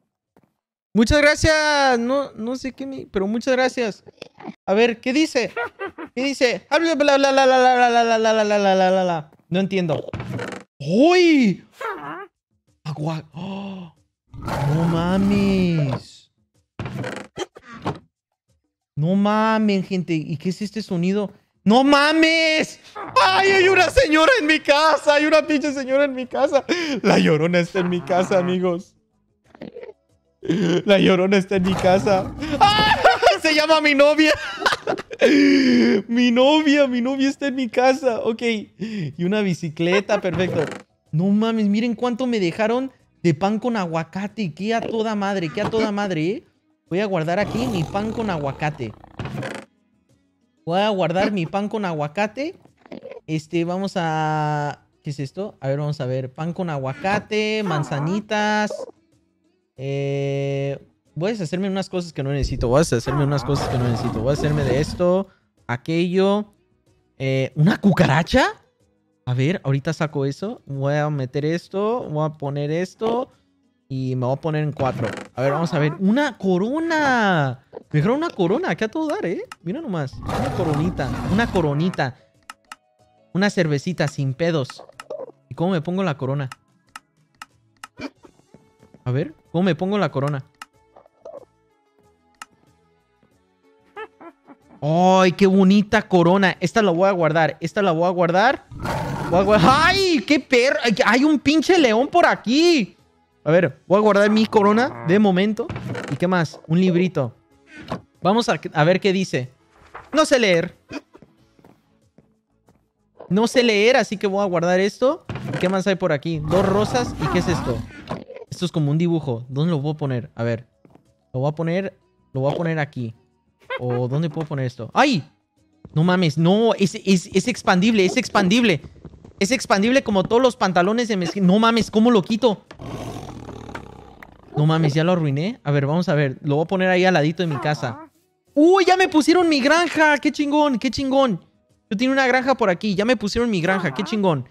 Muchas gracias. No, no sé qué me... Pero muchas gracias. A ver, ¿qué dice? ¿Qué dice? No entiendo. ¡Uy! Agua. ¡Oh! No mames. No mames, gente. ¿Y qué es este sonido? ¡No mames! ¡Ay, hay una señora en mi casa! ¡Hay una pinche señora en mi casa! La Llorona está en mi casa, amigos. La Llorona está en mi casa. ¡Ah! Se llama mi novia. Mi novia, mi novia está en mi casa. Ok. Y una bicicleta, perfecto. No mames, miren cuánto me dejaron de pan con aguacate. ¡Qué a toda madre! ¡Qué a toda madre! ¿Eh? Voy a guardar aquí mi pan con aguacate. Voy a guardar mi pan con aguacate Este, vamos a... ¿Qué es esto? A ver, vamos a ver. Pan con aguacate, manzanitas. Eh... Voy a deshacerme unas cosas que no necesito. Voy a deshacerme unas cosas que no necesito. Voy a hacerme de esto, aquello. Eh, ¿Una cucaracha? A ver, ahorita saco eso. Voy a meter esto. Voy a poner esto. Y me voy a poner en cuatro. A ver, vamos a ver. ¡Una corona! Mejor una corona. ¿Qué a todo dar, eh? Mira nomás. Una coronita. Una coronita. Una cervecita sin pedos. ¿Y cómo me pongo la corona? A ver, ¿cómo me pongo la corona? ¡Ay, qué bonita corona! Esta la voy a guardar. Esta la voy a guardar. Voy a guardar. ¡Ay, qué perro! ¡Hay un pinche león por aquí! A ver, voy a guardar mi corona de momento. ¿Y qué más? Un librito. Vamos a, a ver qué dice. No sé leer. No sé leer, así que voy a guardar esto. ¿Y qué más hay por aquí? Dos rosas. ¿Y qué es esto? Esto es como un dibujo. ¿Dónde lo voy a poner? A ver. Lo voy a poner... Lo voy a poner aquí. ¿O dónde puedo poner esto? ¡Ay! No mames, no. Es, es, es expandible, es expandible. Es expandible como todos los pantalones de mezquina. No mames, ¿cómo lo quito? No mames, ya lo arruiné. A ver, vamos a ver. Lo voy a poner ahí al ladito de mi casa. ¡Uy, ya me pusieron mi granja! ¡Qué chingón, qué chingón! Yo tenía una granja por aquí. Ya me pusieron mi granja. ¡Qué chingón!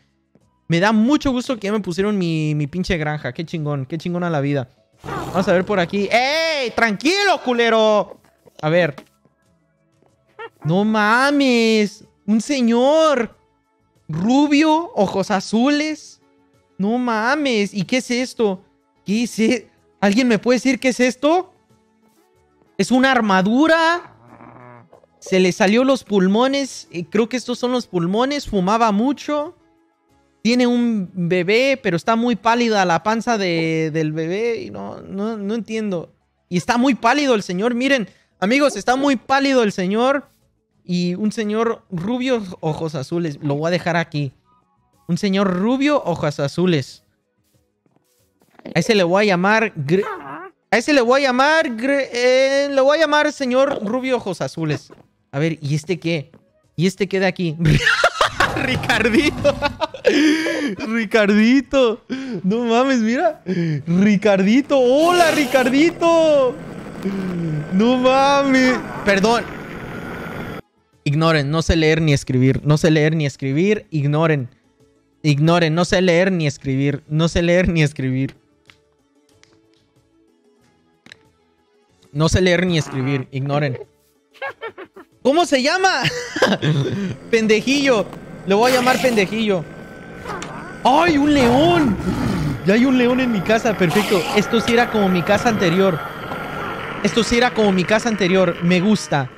Me da mucho gusto que ya me pusieron mi, mi pinche granja. ¡Qué chingón, qué chingón a la vida! Vamos a ver por aquí. ¡Ey! ¡Tranquilo, culero! A ver... ¡No mames! ¡Un señor! Rubio, ojos azules. ¡No mames! ¿Y qué es esto? ¿Qué es esto? ¿Alguien me puede decir qué es esto? ¿Es una armadura? Se le salió los pulmones. Eh, creo que estos son los pulmones. Fumaba mucho. Tiene un bebé, pero está muy pálida la panza de, del bebé. Y no, no, no entiendo. Y está muy pálido el señor. Miren, amigos, está muy pálido el señor. Y un señor rubio, ojos azules. Lo voy a dejar aquí. Un señor rubio, ojos azules. A ese le voy a llamar... A ese le voy a llamar... Eh, le voy a llamar señor rubio, ojos azules. A ver, ¿y este qué? ¿Y este qué de aquí? Ricardito. Ricardito. No mames, mira. Ricardito. ¡Hola, Ricardito! No mames. Perdón. Ignoren, no sé leer ni escribir. No sé leer ni escribir. Ignoren. Ignoren, no sé leer ni escribir. No sé leer ni escribir. No sé leer ni escribir. Ignoren. ¿Cómo se llama? Pendejillo. Le voy a llamar pendejillo. ¡Ay, un león! Ya hay un león en mi casa. Perfecto. Esto sí era como mi casa anterior. Esto sí era como mi casa anterior. Me gusta.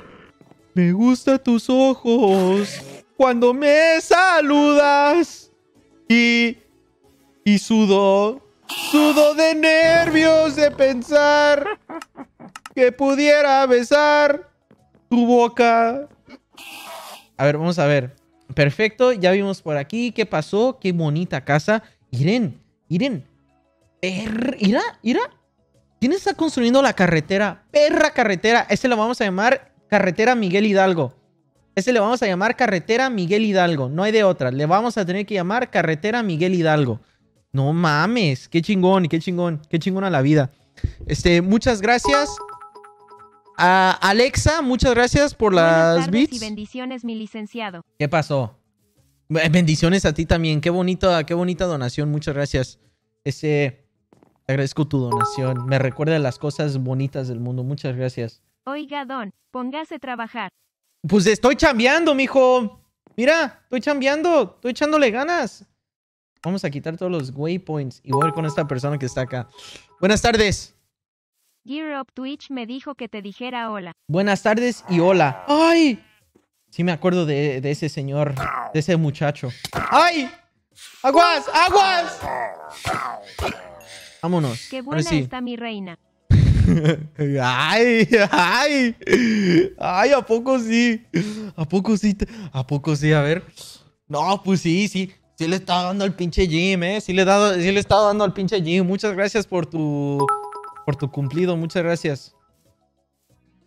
Me gustan tus ojos cuando me saludas y, y sudo, sudo de nervios de pensar que pudiera besar tu boca. A ver, vamos a ver. Perfecto, ya vimos por aquí qué pasó. Qué bonita casa. Iren, Iren. Irá, Irá. ¿Quién está construyendo la carretera? Perra carretera. Ese lo vamos a llamar... Carretera Miguel Hidalgo. Ese le vamos a llamar Carretera Miguel Hidalgo. No hay de otra. Le vamos a tener que llamar Carretera Miguel Hidalgo. No mames. Qué chingón, qué chingón. Qué chingón a la vida. Este, muchas gracias. A Alexa, muchas gracias por las beats. Y bendiciones, mi licenciado. ¿Qué pasó? Bendiciones a ti también. Qué bonita, qué bonita donación. Muchas gracias. Este, te agradezco tu donación. Me recuerda a las cosas bonitas del mundo. Muchas gracias. Oiga, don, póngase a trabajar. Pues estoy chambeando, mijo. Mira, estoy chambeando. Estoy echándole ganas. Vamos a quitar todos los waypoints y voy a ir con esta persona que está acá. Buenas tardes. Gear Up Twitch me dijo que te dijera hola. Buenas tardes y hola. ¡Ay! Sí me acuerdo de, de ese señor, de ese muchacho. ¡Ay! ¡Aguas! ¡Aguas! Vámonos. Qué buena sí. Está mi reina. Ay, ay, ay, ¿a poco sí? ¿A poco sí? ¿A poco sí? A ver. No, pues sí, sí. Sí le está dando al pinche gym, ¿eh? Sí le, da, sí le está dando al pinche gym. Muchas gracias por tu, por tu cumplido. Muchas gracias.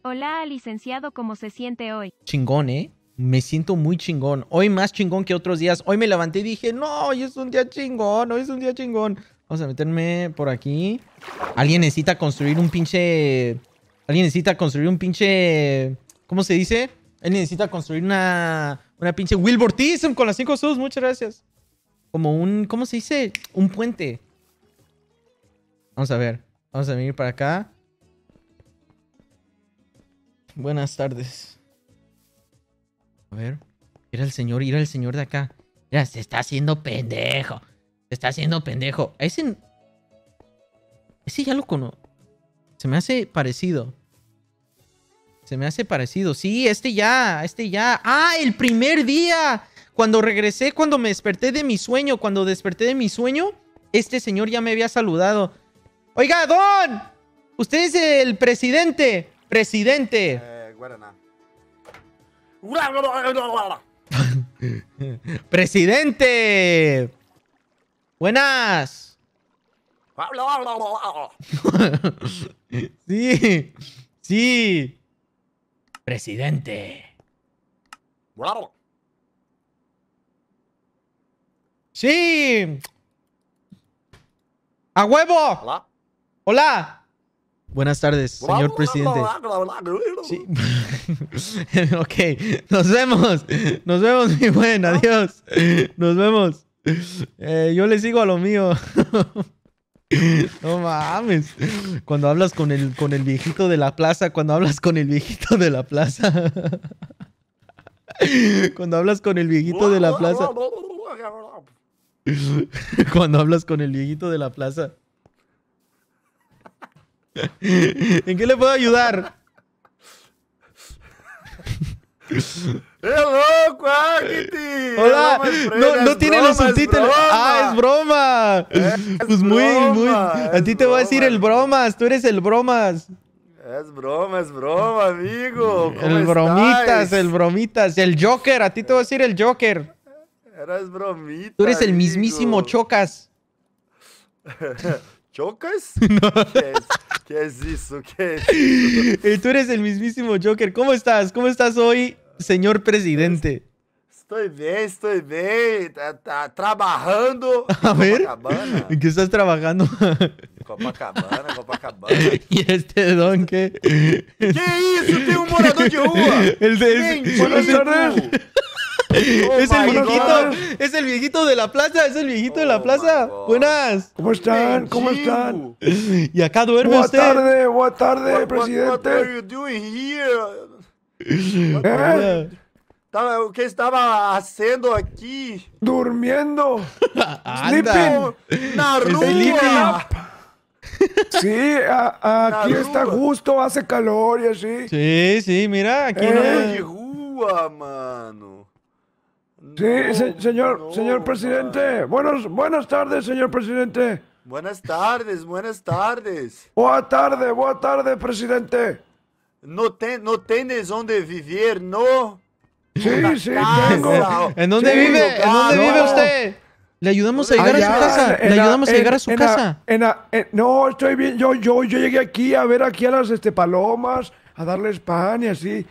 Hola, licenciado. ¿Cómo se siente hoy? Chingón, ¿eh? Me siento muy chingón. Hoy más chingón que otros días. Hoy me levanté y dije, no, hoy es un día chingón. Hoy es un día chingón. Vamos a meterme por aquí. Alguien necesita construir un pinche... Alguien necesita construir un pinche... ¿Cómo se dice? Alguien necesita construir una... Una pinche Wilbortism con las cinco subs. Muchas gracias. Como un... ¿Cómo se dice? Un puente. Vamos a ver. Vamos a venir para acá. Buenas tardes. A ver, ir al señor, ir al señor de acá. Mira, se está haciendo pendejo. Se está haciendo pendejo. Ese... Ese ya lo conozco. Se me hace parecido. Se me hace parecido. Sí, este ya, este ya. ¡Ah, el primer día! Cuando regresé, cuando me desperté de mi sueño, cuando desperté de mi sueño, este señor ya me había saludado. ¡Oiga, don! Usted es el presidente. Presidente. Eh, Guaraná. ¡Presidente! ¡Buenas! ¡Sí! ¡Sí! ¡Presidente! ¡Sí! ¡A huevo! ¡Hola! ¡Hola! Buenas tardes, señor presidente. Sí. Ok, nos vemos. Nos vemos, mi buen. Adiós. Nos vemos. Eh, yo le sigo a lo mío. No mames. Cuando hablas con el, con el viejito de la plaza. Cuando hablas con el viejito de la plaza. Cuando hablas con el viejito de la plaza. Cuando hablas con el viejito de la plaza. ¿En qué le puedo ayudar? ¡Hello, Quackity! ¡Hola! No, no tiene los subtítulos. ¡Ah, es broma! Es pues muy, broma, muy... A ti te voy a decir el bromas. Tú eres el bromas. Es broma, es broma, amigo. ¿Cómo el bromitas, estáis? El bromitas. El Joker. A ti te voy a decir el Joker. Eres bromita, tú eres el mismísimo amigo. Chocas. ¿Chocas? No. ¿Qué es? ¿Qué es eso? ¿Qué es eso? Eh, tú eres el mismísimo Joker. ¿Cómo estás? ¿Cómo estás hoy, señor presidente? Estoy bien, estoy bien. Tá, tá, trabajando. A ver. Copacabana. ¿En qué estás trabajando? Copacabana, Copacabana. ¿Y este don qué? ¿Qué hizo? Tem un morador de rua. El de... ¡Qué Oh es el viejito, God. Es el viejito de la plaza, es el viejito oh de la plaza. Buenas. ¿Cómo están? ¿Cómo están? Y acá duerme buenas usted. Buenas tardes, buenas tardes, presidente. O que estaba haciendo aquí? Durmiendo. Sleeping. Na rua. Sí, a, aquí está justo, hace calor y así. Sí, sí, mira, aquí eh. no hay rua, mano. Sí, no, se, señor, no, señor presidente. Buenos, buenas tardes, señor presidente. Buenas tardes, buenas tardes. Buenas tardes, buenas tardes, presidente. No, te, no tienes dónde vivir, ¿no? Sí, una sí, tengo. ¿En dónde sí, vive? ¿En dónde no. vive usted? Le ayudamos a llegar allá, a su casa. En, Le ayudamos en, a llegar a su en, casa. En, en, en, no, estoy bien. Yo, yo, yo llegué aquí a ver aquí a las este, palomas, a darles pan y así.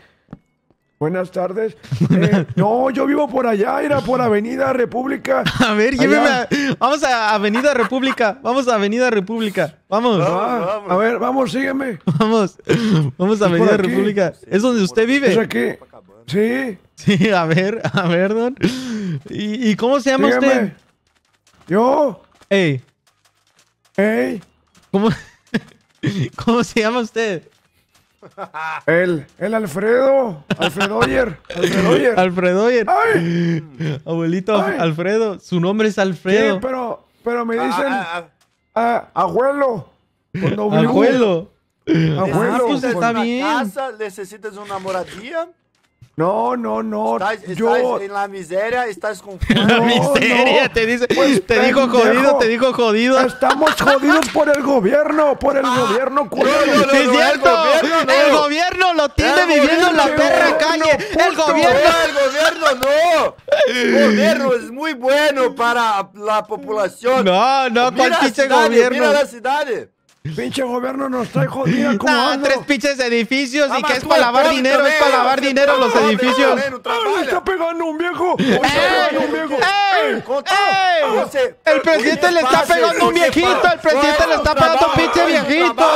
Buenas tardes. Eh, no, yo vivo por allá, era por Avenida República. A ver, allá. Lléveme a, vamos a Avenida República. Vamos a Avenida República. Vamos. Ah, vamos. A ver, vamos, sígueme. Vamos. Vamos a Avenida República. Sí, es donde usted vive. Es aquí. Sí. Sí, a ver, a ver, don. ¿Y, y cómo se llama sígueme. Usted? Yo. Ey. Ey. ¿Cómo, ¿Cómo se llama usted? El, el Alfredo, Alfredo Oyer, Alfredo Oyer. Alfredo Oyer. Ay. Abuelito Ay. Alfredo, su nombre es Alfredo. Sí, pero, pero me dicen ah, ah, ah. Ah, abuelo. Abuelo. Abuelo. Ah, pues está bien. Casa, ¿necesitas una moradía? No, no, no. Estás, estás yo... en la miseria, estás con no, la miseria, no. te dice. Pues te dijo jodido, te dijo jodido. Estamos jodidos por el gobierno, por el ah, gobierno culero. No, no, no, es no, cierto, el gobierno, no. el gobierno lo tiene viviendo en la perra calle. Punto. El gobierno, el gobierno no. El gobierno es muy bueno para la población. No, no, cualquier gobierno. Mira la ciudad. Pinche gobierno nos trae jodidas como nah, tres pinches edificios. ¿Y que es para lavar dinero? Es para lavar dinero los edificios. ¡Está pegando un viejo! ¡El presidente le está pegando un viejito! ¡El presidente le está pegando un pinche viejito!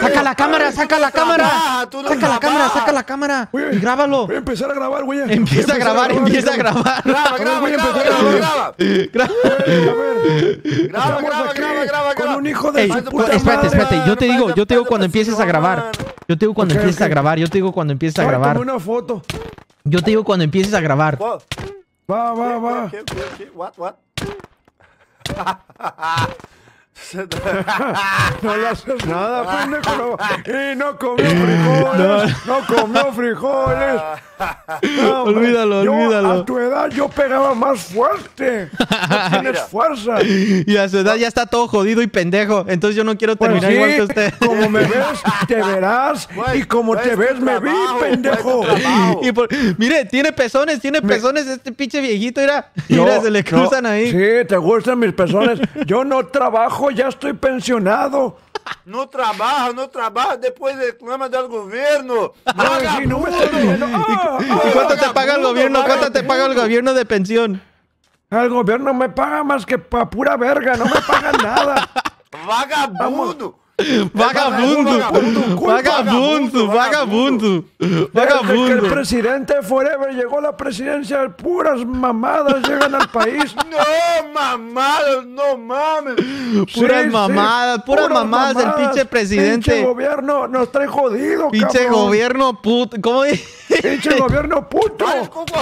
¡Saca la cámara! ¡Saca la cámara! ¡Saca la cámara! ¡Saca la cámara! Y grábalo. Voy a empezar a grabar, güey. Empieza a grabar, empieza a grabar. Graba, graba, graba, graba. Graba, graba, graba, graba. Con un hijo de puta. Espérate, espérate. Yo te digo, yo te digo cuando empieces a grabar. Yo te digo cuando empieces a grabar. Yo te digo cuando empieces a grabar. Una foto. Yo te digo cuando empieces a grabar. Va, va, va. What, what? No le haces nada, pendejo. Y no comió frijoles. No, no comió frijoles. No, olvídalo, yo, olvídalo. A tu edad yo pegaba más fuerte. No tienes fuerza. Y a su edad ya está todo jodido y pendejo. Entonces yo no quiero terminar pues sí, igual que usted. Como me ves, te verás. Wey, y como wey, te ves, trabajo, me vi, pendejo. Wey, y por, mire, tiene pezones, tiene me... pezones este pinche viejito. Mira, yo, mira, se le cruzan no, ahí. Sí, te gustan mis pezones. Yo no trabajo, ya estoy pensionado. No trabaja, no trabaja, después reclama del gobierno. ¿Y cuánto te paga el gobierno? ¿Cuánto te paga el gobierno de pensión? El gobierno me paga más que pa' pura verga, no me paga nada. Vagabundo. Vagabundo, vagabundo, vagabundo, vagabundo. Que el presidente forever llegó a la presidencia, puras mamadas llegan al país. No mamadas, no mames. Puras mamadas, puras mamadas del pinche presidente. Pinche gobierno nos trae jodido, pinche gobierno puto. ¿Cómo dice? Pinche gobierno puto.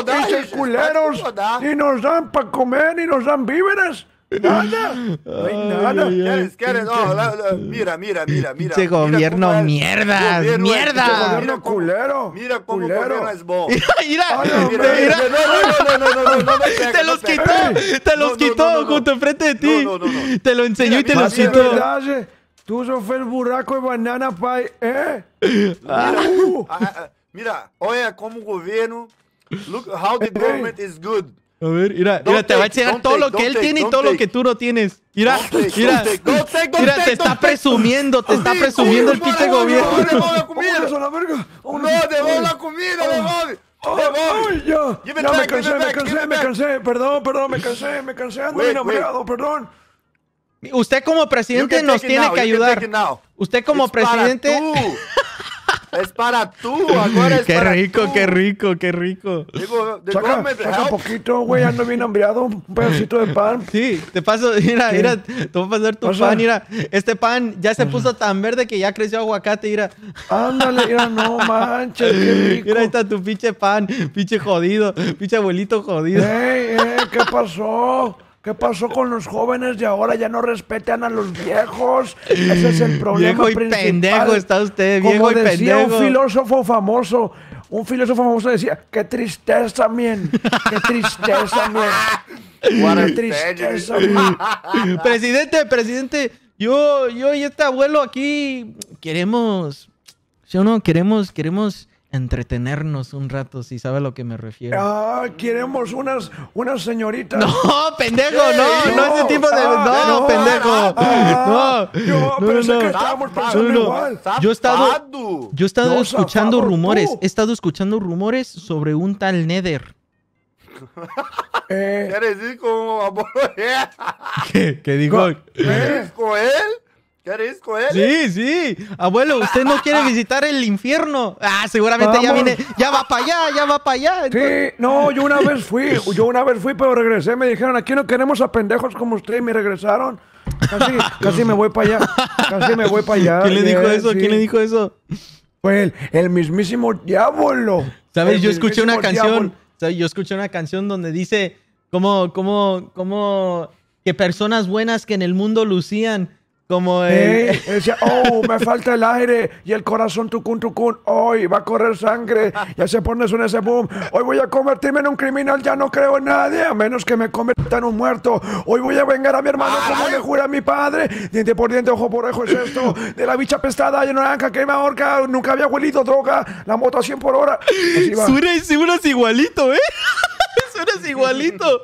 Pinche culeros. Y nos dan para comer y nos dan víveres. Nada, no hay nada. ¿Quieres, quieres? No, la, la, mira, mira, mira, mira. Este gobierno mierda, mierda. Este gobierno culero. Mira cómo culero es vos. Mira, mira. No, no, no, no, no, no. Te los quitó, te los quitó junto enfrente de ti. Te lo enseñó y te los quitó. Tú sofes burraco de banana pie, ¿eh? Mira, oye, como gobierno. Look how the government is good. A ver, mira, mira, te va a enseñar todo lo que él tiene y todo lo que tú no tienes. Mira, mira, mira, te está presumiendo, te está presumiendo el pinche gobierno. No, debo la comida, debo la comida, debo. Ya me cansé, me cansé, me cansé, perdón, perdón, me cansé, me cansé, ando enamorado, perdón. Usted como presidente nos tiene que ayudar. Usted como presidente... Es para tú, ahora es qué para rico, tú. Qué rico, qué rico, qué rico. Saca, saca poquito, güey, ando bien hambriado. Un pedacito de pan. Sí, te paso, mira, ¿qué? Mira, te voy a pasar tu pasa. Pan, mira. Este pan ya se puso tan verde que ya creció aguacate, mira. Ándale, mira, no manches, qué rico. Mira, ahí está tu pinche pan, pinche jodido, pinche abuelito jodido. Ey, ey, ¿qué pasó? ¿Qué pasó con los jóvenes de ahora? Ya no respetan a los viejos. Ese es el problema principal. Viejo y pendejo está usted, viejo y pendejo. Como decía un filósofo famoso, un filósofo famoso decía, qué tristeza, men, qué tristeza, men, qué tristeza, men. Presidente, presidente, yo, yo y este abuelo aquí queremos, ¿sí o no? Queremos, queremos... entretenernos un rato, si sabe a lo que me refiero. Ah, queremos unas, unas señoritas. No, pendejo, hey, no, no, no ese tipo de... Ah, no, no, pendejo. Ah, no, yo no, pensé no, que estábamos pensando no, no. Igual. Yo he estado, yo he estado no, escuchando rumores. Tú. He estado escuchando rumores sobre un tal Nether. Eh. ¿Quieres ir con... ¿Qué? ¿Qué dijo? ¿Quieres ir con él? ¿Quieres con él? Sí, sí. Abuelo, usted no quiere visitar el infierno. Ah, seguramente vamos. Ya viene, ya va para allá, ya va para allá. Entonces... Sí, no, yo una vez fui, yo una vez fui, pero regresé. Me dijeron, aquí no queremos a pendejos como usted y me regresaron. Casi, casi me voy para allá, casi me voy para allá. ¿Quién le dijo eso? Sí. ¿Quién le dijo eso? Fue el, el mismísimo diablo. ¿Sabes? El yo escuché una canción, ¿sabes? Yo escuché una canción donde dice, como, como, como, que personas buenas que en el mundo lucían. Como el... Sí, decía, oh, me falta el aire y el corazón tucun tucun. Hoy va a correr sangre. Ya se pone en ese boom. Hoy voy a convertirme en un criminal. Ya no creo en nadie a menos que me convierta en un muerto. Hoy voy a vengar a mi hermano como le jura a mi padre. Diente por diente, ojo por ojo es esto. De la bicha pestada, yo naranja, que me ahorca. Nunca había abuelito, droga. La moto a cien por hora. Suena seguro es igualito, ¿eh? suenas igualito.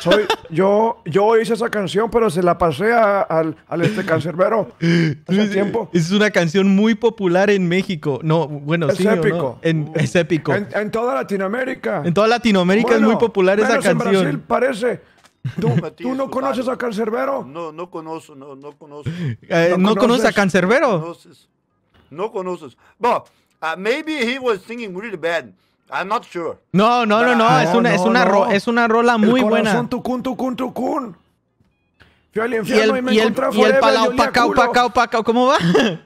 Soy, yo, yo hice esa canción, pero se la pasé a, al, al este Cancerbero hace tiempo. Es una canción muy popular en México. No, bueno, es sí, épico. ¿No? En, es épico. En, en toda Latinoamérica. En toda Latinoamérica bueno, es muy popular esa canción. Menos en Brasil, parece. ¿Tú, ¿tú no conoces a Cancerbero? No, no conozco, no, no conozco. Eh, ¿No, ¿No conoces a Cancerbero? No conoces. No conoces. But, uh, maybe he was singing really bad. I'm not sure. No, no, no, no. no es una, no, es una, no. ro es una rola muy buena. El corazón tucún, tucún, tucún. Fui al infierno y, el, y me y encontré el, forever, y el palao, pacao, pacao, pacao. ¿Cómo va?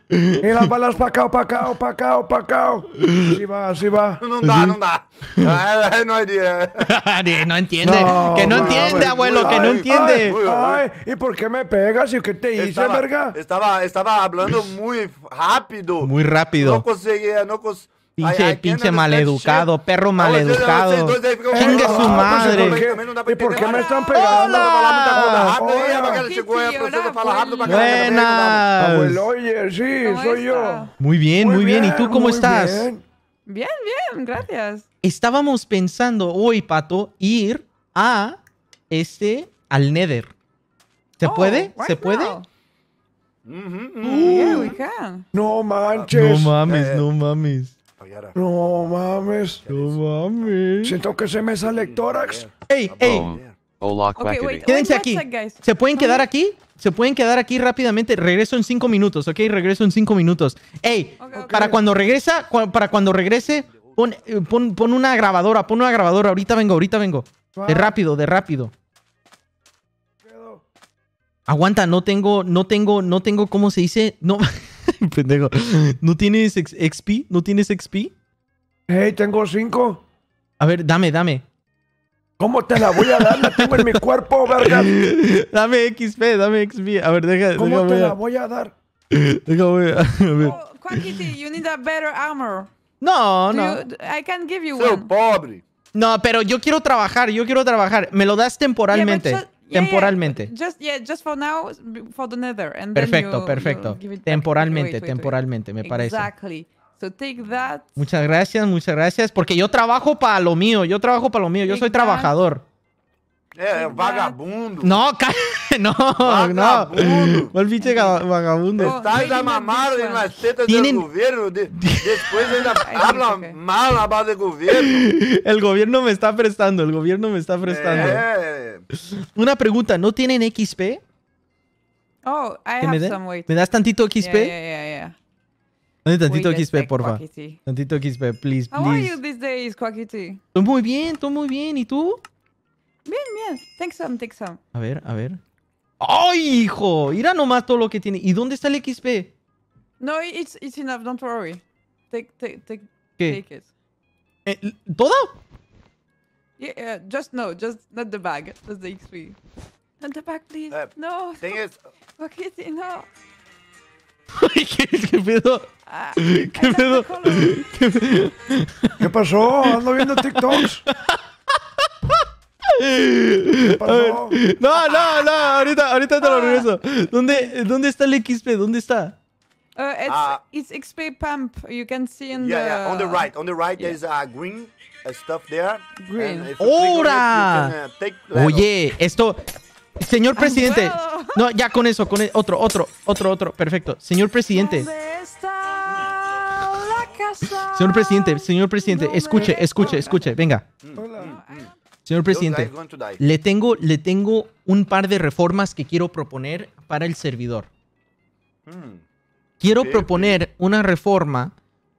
Y las balas pacao, pacao, pacao, pacao. Así va, así va. No da, no da. No hay idea. No entiende. No, que no entiende, abuelo, que no entiende. Ay, ¿y por qué me pegas? ¿Y qué te hice, estaba, verga? Estaba, estaba hablando muy rápido. Muy rápido. No conseguía, no conseguía. Pinche, ay, pinche maleducado, perro maleducado. Chingue su madre. ¿Y por qué me están pegando? Hola. Buenas. Abuelo, oye, sí, soy yo. Muy bien, muy bien. ¿Y tú cómo estás? Bien, bien, gracias. Estábamos pensando hoy, Pato, ir a este, al Nether. ¿Se puede? ¿Se puede? No manches. No mames, no mames. No mames. No mames. Siento que se me sale el tórax. Ey, ey. Hola, Quackity. Quédense aquí. ¿Se pueden quedar aquí? ¿Se pueden quedar aquí rápidamente? Regreso en cinco minutos, ¿ok? Regreso en cinco minutos. Ey, okay, okay. Para cuando regresa, para cuando regrese, pon, pon, pon una grabadora, pon una grabadora. Ahorita vengo, ahorita vengo. De rápido, de rápido. Aguanta, no tengo, no tengo, no tengo, ¿cómo se dice? No... Pendejo. ¿No tienes X P? ¿No tienes X P? Hey, tengo cinco. A ver, dame, dame. ¿Cómo te la voy a dar? La tengo en mi cuerpo, verga. Dame X P, dame X P. A ver, deja. ¿Cómo déjame te la voy a dar? Déjame. A ver. Oh, Quackity, you need a better armor. No, Do no. You, I can give you Soy one. Pobre. No, pero yo quiero trabajar, yo quiero trabajar. Me lo das temporalmente. Yeah, Temporalmente. Yeah, yeah. Just, yeah, just for now, for the Nether. And perfecto, you, perfecto. Temporalmente, wait, wait, temporalmente, wait. me parece. Exactly. So take that. Muchas gracias, muchas gracias. Porque yo trabajo para lo mío, yo trabajo para lo mío, yo soy trabajador. Eh, vagabundo. No, no, vagabundo. No. El pinche vagabundo. Estás a mamar en las tetas del gobierno. De, después hablan okay. mal abajo del gobierno. El gobierno me está prestando, el gobierno me está prestando. Eh. Una pregunta, ¿no tienen X P? Oh, I have some weight. ¿Me das tantito X P? Yeah, yeah, yeah, yeah. Dame tantito Wait, X P, porfa. Quackity. Tantito X P, please, please. How are you these days, Quackity? Estoy muy bien, estoy muy bien. ¿Y tú? Bien, bien. Take some, take some. A ver, a ver. ¡Ay, hijo! Mira nomás todo lo que tiene. ¿Y dónde está el X P? No, it's, it's enough. Don't worry. Take, take, take, ¿Qué? take it. Eh, ¿Todo? Yeah, uh, just no. Just not the bag. Just the X P. Not the bag, please. Uh, no. Thing is... Okay, no. ¿Qué, qué pedo? Ah, ¿Qué pedo? ¿Qué pedo? ¿Qué pasó? Ando viendo TikToks. No, no, no, ahorita, ahorita te lo regreso. ¿Dónde, dónde está el X P? ¿Dónde está? Uh, it's, uh, it's X P pump. You can see in yeah, the... Yeah, on the right. On the right yeah. there's uh, green uh, stuff there. Green. ¡Hora! Uh, Oye, esto... Señor presidente. Well. No, ya con eso, con el... Otro, otro, otro, otro. Perfecto. Señor presidente. ¿Dónde está la casa? Señor presidente, señor presidente. No escuche, escuche, escuche. Venga. Hola. Mm. Señor presidente, le tengo, le tengo un par de reformas que quiero proponer para el servidor. Quiero proponer una reforma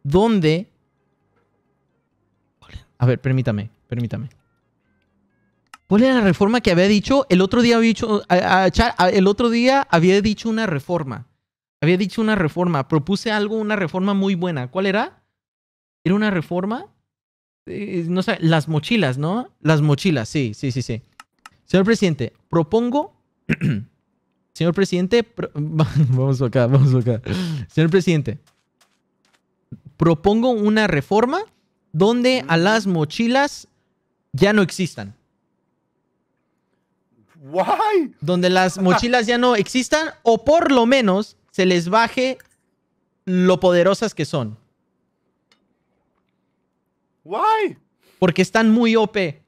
donde... A ver, permítame, permítame. ¿Cuál era la reforma que había dicho? El otro día había dicho, a, a, el otro día había dicho una reforma. Había dicho una reforma. Propuse algo, una reforma muy buena. ¿Cuál era? ¿Era una reforma? No sé, las mochilas, ¿no? Las mochilas, sí, sí, sí, sí. Señor presidente, propongo... Señor presidente... Pro... Vamos acá, vamos acá. Señor presidente, propongo una reforma donde a las mochilas ya no existan. ¿Why? Donde las mochilas ya no existan o por lo menos se les baje lo poderosas que son. Why? Porque están muy O P.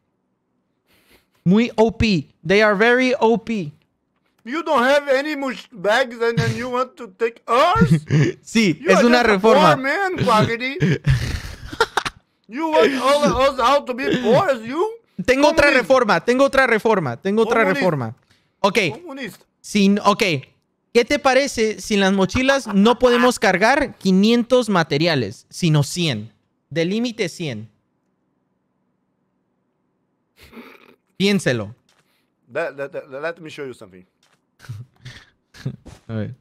Muy O P. They are very O P. You don't have any much bags and then you want to take ours? Sí, you es una reforma. Poor man, Quackity. You want all of us out to be poor as you? Tengo otra reforma, tengo otra reforma, tengo otra Comunista. reforma. Ok. Sin, ok. ¿Qué te parece si en las mochilas no podemos cargar quinientos materiales, sino cien? De límite cien. Piénselo. That, that, that, let me show you something. A ver.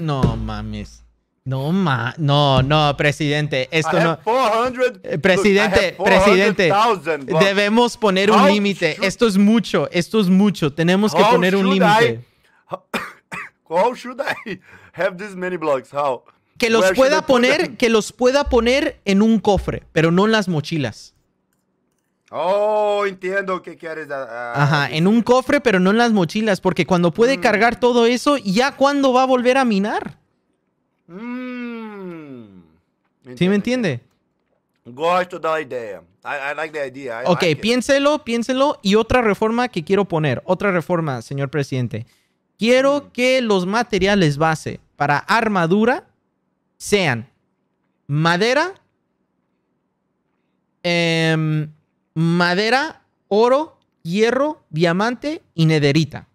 No mames. No ma, no, no, presidente. Esto no. cuatrocientos, presidente, look, presidente. cuatrocientos, debemos poner un límite. Esto es mucho, esto es mucho. Tenemos que poner un límite. How should I have this many blocks? How? Que los pueda poner, que los pueda poner en un cofre, pero no en las mochilas. Oh, entiendo que quieres... Uh, Ajá, en un cofre, pero no en las mochilas, porque cuando puede mm. cargar todo eso, ¿ya cuándo va a volver a minar? Mm. ¿Sí me entiende? Gosto da idea. I, I like the idea. I ok, like piénselo, piénselo. Y otra reforma que quiero poner, otra reforma, señor presidente. Quiero mm. que los materiales base para armadura sean madera, eh, madera, oro, hierro, diamante y nederita.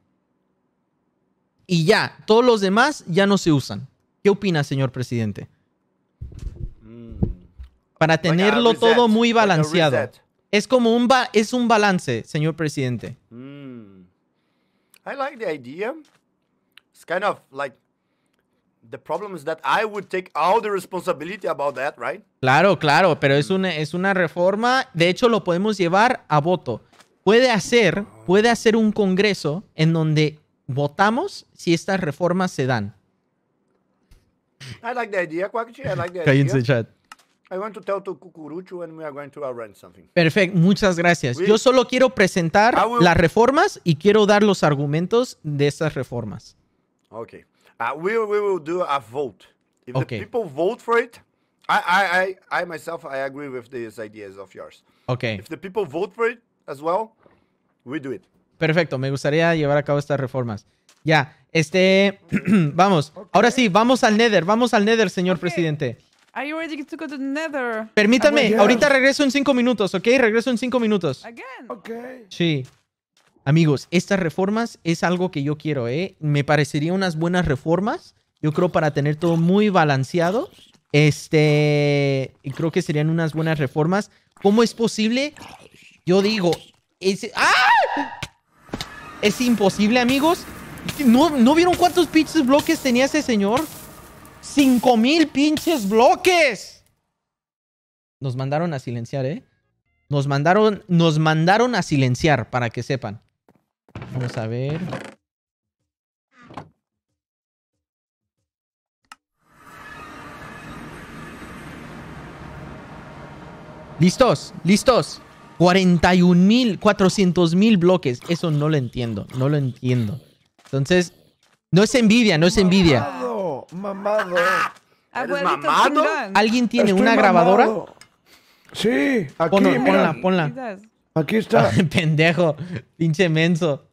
Y ya, todos los demás ya no se usan. ¿Qué opina, señor presidente? Para tenerlo todo muy balanceado. Es como un, ba es un balance, señor presidente. Mm. I like the idea. It's kind of like... The problem is that I would take all the responsibility about that, right? Claro, claro, pero es una, es una reforma. De hecho, lo podemos llevar a voto. Puede hacer, puede hacer un congreso en donde votamos si estas reformas se dan. I like the idea, Quackity. I like the idea. Chat. I want to tell to Cucurucho and we are going to arrange something. Perfecto, muchas gracias. We, Yo solo quiero presentar will... las reformas y quiero dar los argumentos de esas reformas. Okay. Uh, we, we will do a vote. If okay. the people vote for it, I, I, I, I myself, I agree with these ideas of yours. Okay. If the people vote for it as well, we do it. Perfecto. Me gustaría llevar a cabo estas reformas. Ya, este, vamos. Okay. Ahora sí, vamos al Nether. Vamos al Nether, señor okay. presidente. Are you ready to go to the Nether? Permítanme. Again. Ahorita regreso en cinco minutos, ¿ok? Regreso en cinco minutos. Again. Okay. Sí. Amigos, estas reformas es algo que yo quiero, ¿eh? Me parecería unas buenas reformas. Yo creo para tener todo muy balanceado. Este... Y creo que serían unas buenas reformas. ¿Cómo es posible? Yo digo... Es, ¡ah! Es imposible, amigos. ¿No, ¿no vieron cuántos pinches bloques tenía ese señor? ¡Cinco mil pinches bloques! Nos mandaron a silenciar, ¿eh? Nos mandaron, nos mandaron a silenciar, para que sepan. Vamos a ver. ¿Listos? ¿Listos? cuarenta y un mil, cuatrocientos mil bloques. Eso no lo entiendo. No lo entiendo. Entonces, no es envidia, no es envidia. Mamado, mamado. ¿Eres mamado? ¿Alguien tiene Estoy una grabadora? Mamado. Sí, aquí, ponla, mira. Ponla, ponla. Aquí está. Pendejo, pinche menso.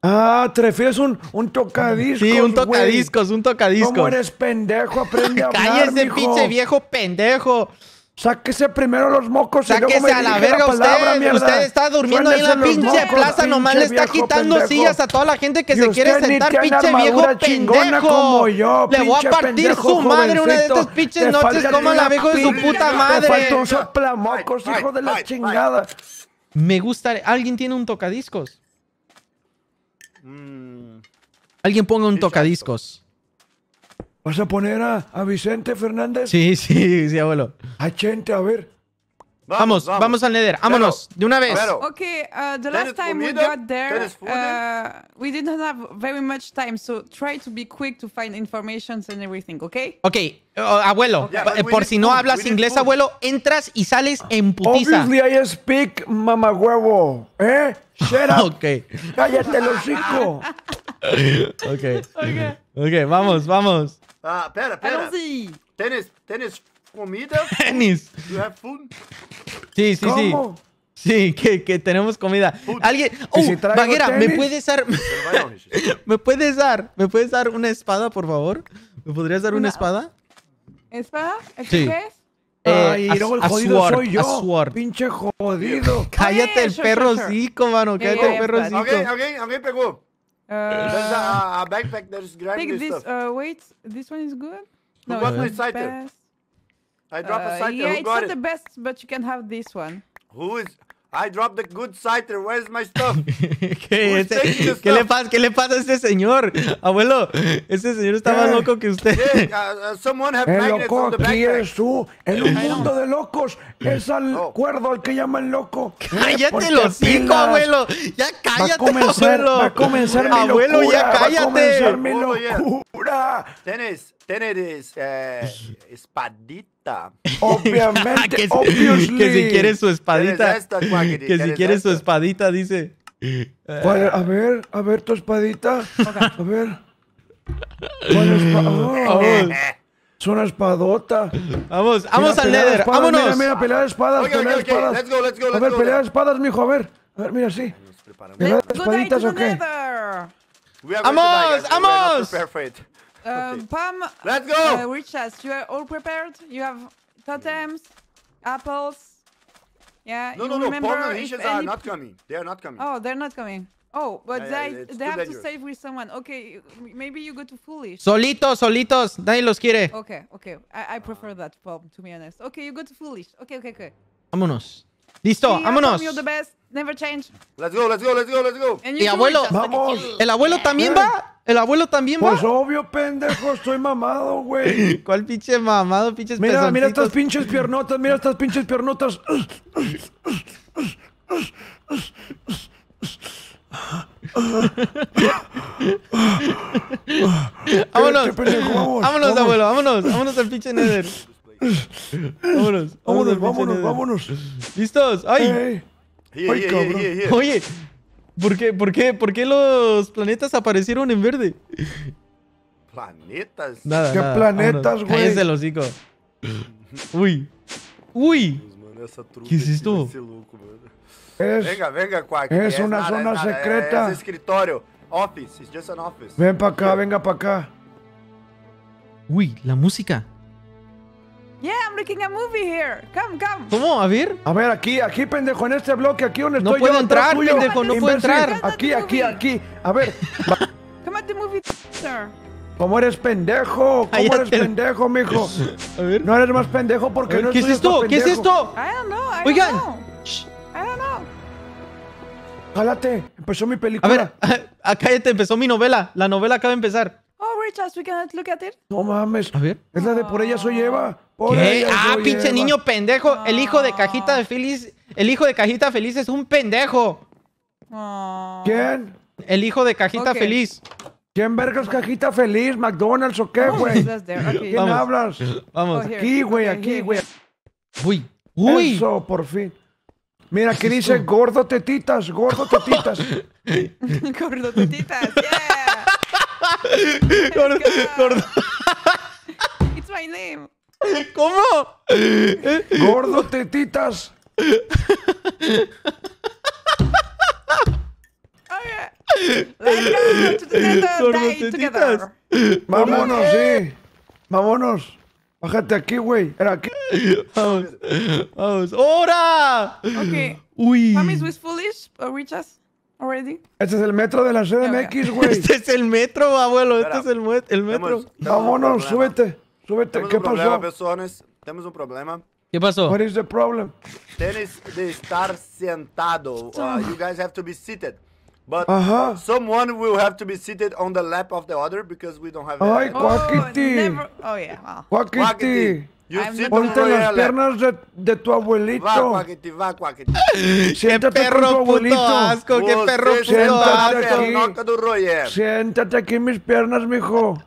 Ah, ¿te refieres un, un tocadiscos? Sí, un tocadiscos, wey. un tocadiscos. ¿Cómo eres pendejo? Aprende a hablar, ¡cállese, mijo, pinche viejo pendejo! Sáquese primero los mocos. Sáquese y luego me a la verga la palabra, usted. Mierda. Usted está durmiendo ahí en la pinche mocos, plaza. Pinche nomás le está quitando pendejo. sillas a toda la gente que y se quiere sentar, pinche viejo pendejo. Como yo, le voy a partir pendejo, su madre jovencito. Una de estas pinches te noches. Como la viejo de su puta madre. Te falta un soplamocos, hijo ay, de la ay, chingada. Ay. Me gusta. ¿Alguien tiene un tocadiscos? Mm. Alguien ponga un tocadiscos. ¿Vas a poner a, a Vicente Fernández? Sí, sí, sí, abuelo. A gente, a ver. Vamos, vamos, vamos al Nether. Vámonos, pero, de una vez. Pero, okay, uh, the last time we got there, uh, we didn't have very much time, so try to be quick to find information and everything, okay? Okay, uh, abuelo, yeah, por si no food. hablas inglés, food. abuelo, entras y sales en putiza. Obviously I speak, mamagüevo. ¿Eh? Shut up. Okay. Cállate, los hocico. Okay. Okay. Ok, vamos, vamos. Ah, espera, espera. ¿Tienes, tienes comida? ¿Tenis? ¿Tienes food? Sí, sí, ¿Cómo? sí. Sí, que, que tenemos comida. Alguien... Oh, si Baghera, ¿me puedes dar... ¿Me puedes dar? ¿Me puedes dar una espada, por favor? ¿Me podrías dar una, una... espada? ¿Espada? ¿Este sí. qué es? Eh, Ay, a, no, el jodido sword, soy yo. Pinche jodido. Cállate el perro cico, mano. Cállate el perro cico. Okay, okay, okay, pegó. There's a, a backpack that is grinding this, this stuff. Uh, wait, this one is good? No, who got my scyther? I dropped uh, a scyther. Yeah, who got it? It's not the best, but you can have this one. Who is... I dropped the good scyther. Where's my stuff? ¿Qué, este, ¿qué, stuff? Le pasa, ¿Qué le pasa a este señor? Abuelo, este señor está más loco que usted. Yeah, uh, someone have el loco on the aquí eres tú. En un mundo de locos es al oh. cuerdo al que llaman loco. Cállate el hocico, abuelo. Ya cállate, va a comenzar, abuelo. Va a comenzar mi abuelo, locura, ya cállate. Va a mi locura. Tienes, tienes eh, espadita. Obviamente, que, si, que si quiere su espadita. Esta, Quackity, que si quiere esta. su espadita, dice. ¿Cuál, a ver, a ver tu espadita. A ver. ¿Cuál es, oh, oh. Es una espadota. Vamos, vamos mira, al Nether. Espadas, vámonos. Mira, mira, pelear espadas. Okay, pelear okay, okay. espadas. Let's go, let's go, let's a ver, pelear go. espadas, mijo. A ver, a ver, mira, sí. ¿Pelear espaditas o qué? ¡Vamos, vamos! Uh, okay. Pam, let's go. Uh, Richas, you are all prepared. You have totems, apples. Yeah. No, you no, no. Pam and Richas are not coming. They are not coming. Oh, they're not coming. Oh, but yeah, they, yeah, they have dangerous. to save with someone. Okay, maybe you go to Foolish. Solitos, solitos. Nadie los quiere. Okay, okay. I, I prefer that, Pam, to be honest. Okay, you go to Foolish. Okay, okay, okay. Vámonos. Listo, sí, vámonos. You're the best. Never change. Let's go, let's go, let's go, let's go. Y abuelo, vamos. El abuelo también va. ¿El abuelo también va? Pues obvio, pendejo, estoy mamado, güey. ¿Cuál pinche mamado, pinches Mira, pezoncitos? mira estas pinches piernotas, mira estas pinches piernotas. vámonos, vámonos, abuelo, vámonos, vámonos al pinche Nether. Vámonos, vámonos, vámonos, vámonos. ¿Listos? ¡Ay! Hey, ¡Ay, hey, cabrón! Hey, hey, hey. Oye. ¿Por qué, por qué, por qué los planetas aparecieron en verde? ¿Planetas? Nada, ¿Qué nada, planetas, güey? Cállese el hocico. Uy. Uy. ¿Qué es esto? Es, venga, venga, Quack. Es, es una nada, zona nada, secreta. Es, es escritorio. Office. It's just an office. Ven para acá, venga para acá. Uy, la música. Yeah, I'm looking at a movie here. Come, come. ¿Cómo? A ver. A ver, aquí, aquí, pendejo, en este bloque, aquí donde no estoy yo. No puedo entrar, tuyo, pendejo, no puedo entrar. Aquí, aquí, aquí. A ver. Come at the movie, sir. ¿Cómo eres pendejo? ¿Cómo Ay, eres te... pendejo, mijo? A ver. No eres más pendejo porque no estoy ¿Qué es esto? ¿Qué es esto? I don't know, I Oigan. Don't know. I don't know. Jálate, empezó mi película. A ver, a, a, cállate, empezó mi novela. La novela acaba de empezar. Oh, Richas, we cannot look at it. No mames. A ver. Es la de Por Ella Soy Eva. ¿Qué? Ah, pinche Eva. niño pendejo. El hijo de Cajita de Feliz. El hijo de Cajita Feliz es un pendejo. ¿Quién? El hijo de Cajita okay. Feliz. ¿Quién vergas Cajita Feliz? ¿McDonald's o qué, güey? ¿Quién Vamos. hablas? Vamos. Aquí, güey, aquí, güey. Uy. Uy. Eso, por fin. Mira, aquí dice gordo tetitas, gordo tetitas. Gordo tetitas, yeah. Gordo. gordo. It's my name. ¿Cómo? Gordo tetitas. Gordo tetitas. Vámonos, sí. Vámonos. Bájate aquí, güey. Era aquí. Vamos. Vamos. ¡Hora! Ok. Uy. Mami, ¿es Foolish o Richas? Already. Este es el metro de la C D M X, güey. Este es el metro, abuelo. Este es el, el metro. Vámonos, súbete. Súbete, ¿qué pasó? Problema, personas. Tenemos un problema. ¿Qué pasó? What is the problem? Tienes de estar sentado. Uh, you guys have to be seated. But Ajá. someone will have to be seated on the lap of the other because we don't have... Ay, Quackity. Oh, oh, yeah, wow. Quackity. Ponte las piernas de, de tu abuelito. Va, Quackity, va, Quackity. Siéntate qué perro con tu abuelito. Puto asco, qué perro puto asco. Siéntate aquí en mis piernas, mijo.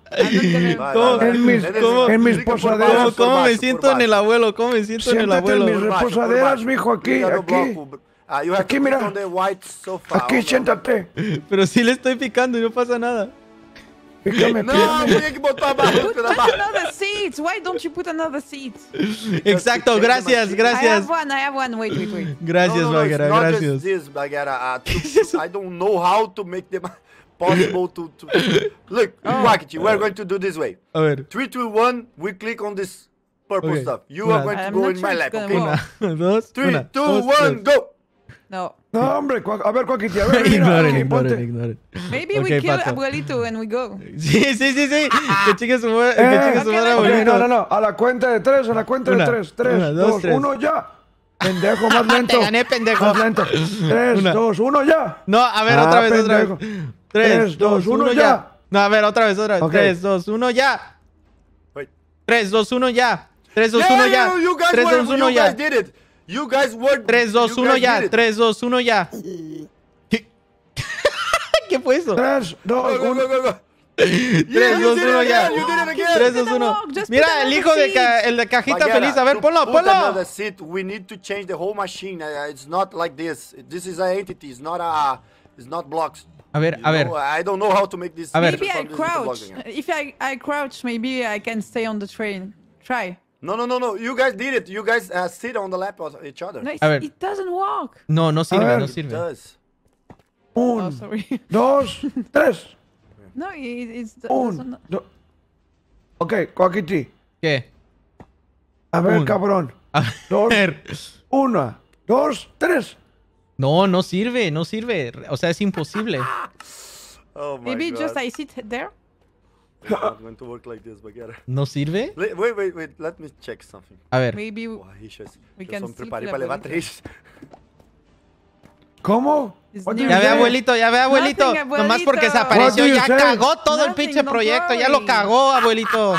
¿Cómo, en mis, ¿cómo, en mis posaderas. ¿Cómo, cómo me siento en el abuelo? ¿Cómo me siento en el abuelo? Siéntate en mis posaderas, mijo, aquí, aquí. Aquí, mira. Aquí, siéntate. Pero sí le estoy picando y no pasa nada. No, tenía que botar abajo. Another seat. Why don't you put another seat? Exacto, gracias, gracias. I have one, I have one. Wait, wait, wait. Gracias, no, no, Baghera, not gracias. Just this, Baghera. Uh, to, I don't know how to make them possible to... to... Look, Quackity, oh. we're going to do this way. A ver. three, two, one, we click on this purple okay. stuff. You una. are going to I'm go in sure my lap, okay? Una, dos, three, una, two, dos, one, dos. go! No. No, hombre, a ver, Quackity, a ver. Ignoren, ignoren, ignoren. Maybe okay, we kill Pato. Abuelito and we go. Sí, sí, sí, sí. Que chique su madre, eh, que chique su madre, abuelito. No, no, no. A la cuenta de tres, a la cuenta una, de tres. Tres, una, dos, dos tres. uno, ya. Pendejo, más lento. Te gané, pendejo. Más lento. Tres, una. dos, uno, ya. No, a ver, ah, otra vez, pendejo. otra vez. Tres, tres dos, uno, ya. ya. No, a ver, otra vez, otra vez. Okay. Tres, dos, uno, ya. Wait. Tres, dos, uno, ya. Tres, dos, uno, ya. Tres, dos, uno, ya. You guys work. tres, dos, uno, ya. tres, dos, uno, ya. ¿Qué? ¿Qué fue eso? tres, dos, uno. tres, dos, uno, ya. tres, dos, uno. Mira, el hijo de ca el de cajita feliz. A ver, ponlo, ponlo. We need to change the whole machine. It's not like this. This is an entity. It's not a. It's not blocks. A ver, a ver. I don't know how to make this. Maybe I crouch. If I I crouch, maybe I can stay on the train. Try. No, no, no, no. You guys did it. You guys uh, sit on the lap of each other. No, a ver. It doesn't work. No, no sirve, no sirve. It does. Un, oh, sorry. dos, tres. No, it, it's... The, Un, dos. Ok, Quackity. ¿Qué? A ver, Un. cabrón. A ver. Dos, una, dos, tres. No, no sirve, no sirve. O sea, es imposible. Oh, my Maybe God. just I sit there. Not going to work like this, Baghera. ¿No sirve? Wait, wait, wait. Let me check something. A ver. Maybe oh, just, we can preparé para levar tres. ¿Cómo? Ya ve, abuelito, ya ve, abuelito. Nothing, abuelito. Nomás porque se apareció, ya say? cagó todo Nothing, el pinche no proyecto. Worry. Ya lo cagó, abuelito.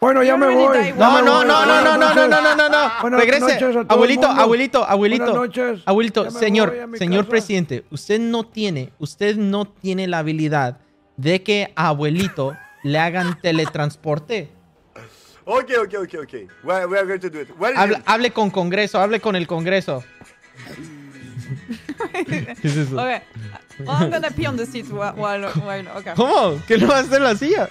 Bueno, ya me voy. No, no, no, no, no, no, no, no, no, no, no. Regrese. Abuelito, abuelito, abuelito. Abuelito, señor, señor presidente. Usted no tiene, usted no tiene la habilidad de que abuelito... le hagan teletransporte. Ok, ok, ok, ok. We're, we're going to do it. Hable, hable con Congreso, hable con el Congreso. ¿Qué es eso? Okay. I'm gonna pee on the seat while, while, okay. ¿Cómo? ¿Qué no va a hacer la silla?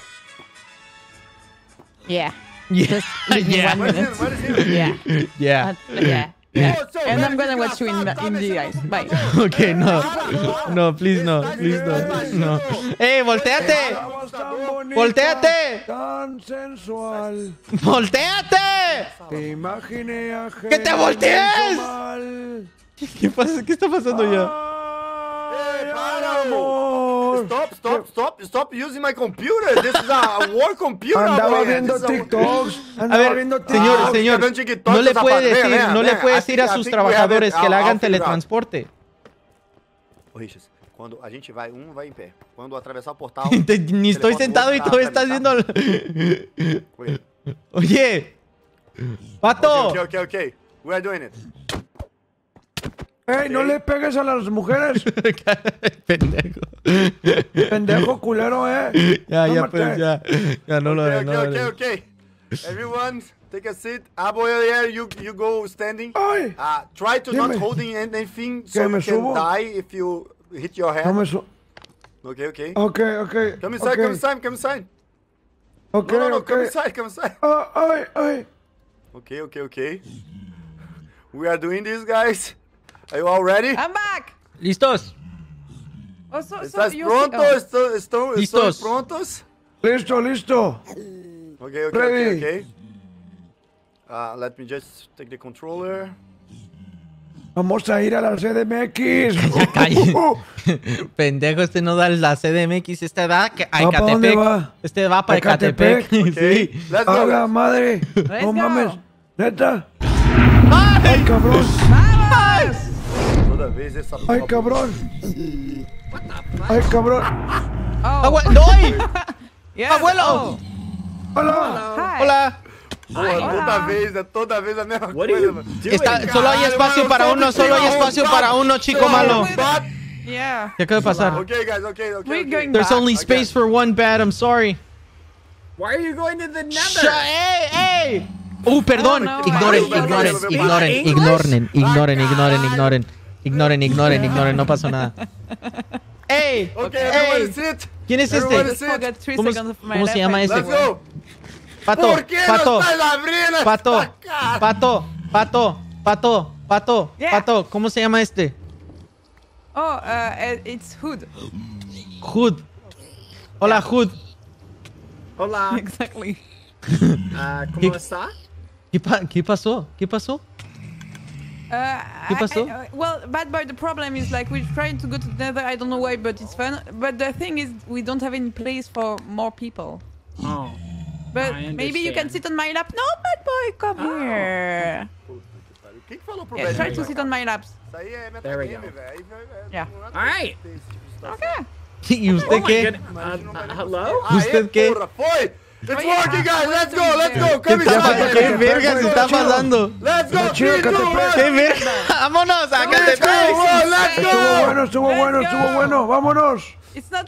Yeah. Yeah. Yeah. Yeah. Yeah. Yeah. Yeah. Oh, so and I'm gonna watch you in the, in the eyes. Bye. Okay, no. No, please no. Please no. No. ¡Ey, volteate! ¡Volteate! Tan sensual. ¡Volteate! Te imaginé a gente. ¡Que te voltees! ¿Qué, qué pasa? ¿Qué está pasando ya? ¡Eh, páramo! Stop, stop, stop, stop using my computer. This is a war computer. Andaba viendo TikToks. A ver, señor, señor, no le puede decir, no le puede decir a sus trabajadores que le hagan teletransporte. Oíches. Cuando a gente vai, um vai em pé. Quando atravessar o portal... Ni estou sentado e tu estás viendo... Oye! Pato! Ok, ok, ok. We're doing it. Ey, no le pegues a las mujeres. Pendejo. Pendejo culero, eh. Ya, ya, pues, ya. Ya, no lo haré. Ok, ok, ok. Everyone, take a seat. Ah, boy, yeah, you, you go standing. Uh, try to not holding anything so you can die if you... Hit your head. No me su okay, okay. Okay, okay. Come inside, okay. come inside, come inside. Okay, no, no, no, okay. Come inside, come inside. Uh, ay, ay. Okay, okay, okay. We are doing this, guys. Are you all ready? I'm back. Listos. Oh, so, ¿Estás so pronto? Oh. Estoy, estoy, ¿Listos? prontos? Listo, listo. Okay, okay, ready. okay, okay. Uh, let me just take the controller. Vamos a ir a la C D M X. Calle. Pendejo, este no da la C D M X. Este da a Ecatepec. Va? Este va para Ecatepec. Okay. Sí. ¡Haga madre! Let's ¡No go. mames! ¡Neta! ¡Ay, cabrón! ¡Vamos! ¡Ay, cabrón! ¡Ay, cabrón! Oh. ¡Doy! Yes. ¡Abuelo! Oh. ¡Hola! Hi. ¡Hola! Ay, toda vez, toda vez la misma cosa. Está, solo hay espacio para uno, solo hay espacio para uno, chico malo. Yeah. ¿Qué acaba de pasar? Okay, guys, okay, okay. okay. There's only space okay. for one bad, I'm sorry. Why are you going to the Nether? Hey, hey. Uh, perdón. Oh, no. Ignoren, ignoren, ignoren, ignoren, ignoren, ignoren, ignoren, ignoren, ignoren, ignoren, no pasó nada. ¡Ey! Okay, ¡Ey! Sit. ¿Quién es everybody este? ¿Cómo, ¿cómo se llama ese? Go. Pato, ¿Por qué pato, no está la brina pato, acá? pato, pato, pato, pato, yeah. pato, ¿cómo se llama este? Oh, uh, it's Hood. Hood. Hola, yeah. Hood. Hola. Exactly. Uh, ¿Cómo ¿Qué, está? ¿Qué, pa ¿Qué pasó? ¿Qué pasó? Uh, ¿Qué pasó? I, I, well, bad boy, the problem is like we're trying to go to Nether. I don't know why, but it's fun. But the thing is, we don't have any place for more people. Oh. But maybe you can sit on my lap. No, bad boy, come oh. here. Yeah, try to sit on my lap. There we go. Yeah. All right. Okay. ¿Y usted qué? Hello. ¿Usted qué? It's working, guys. Let's go, let's go. ¿Qué verga se está pasando? Let's go. ¿Qué verga? Vámonos. Acá te traes. Let's go. Estuvo bueno, estuvo bueno, estuvo bueno. Vámonos.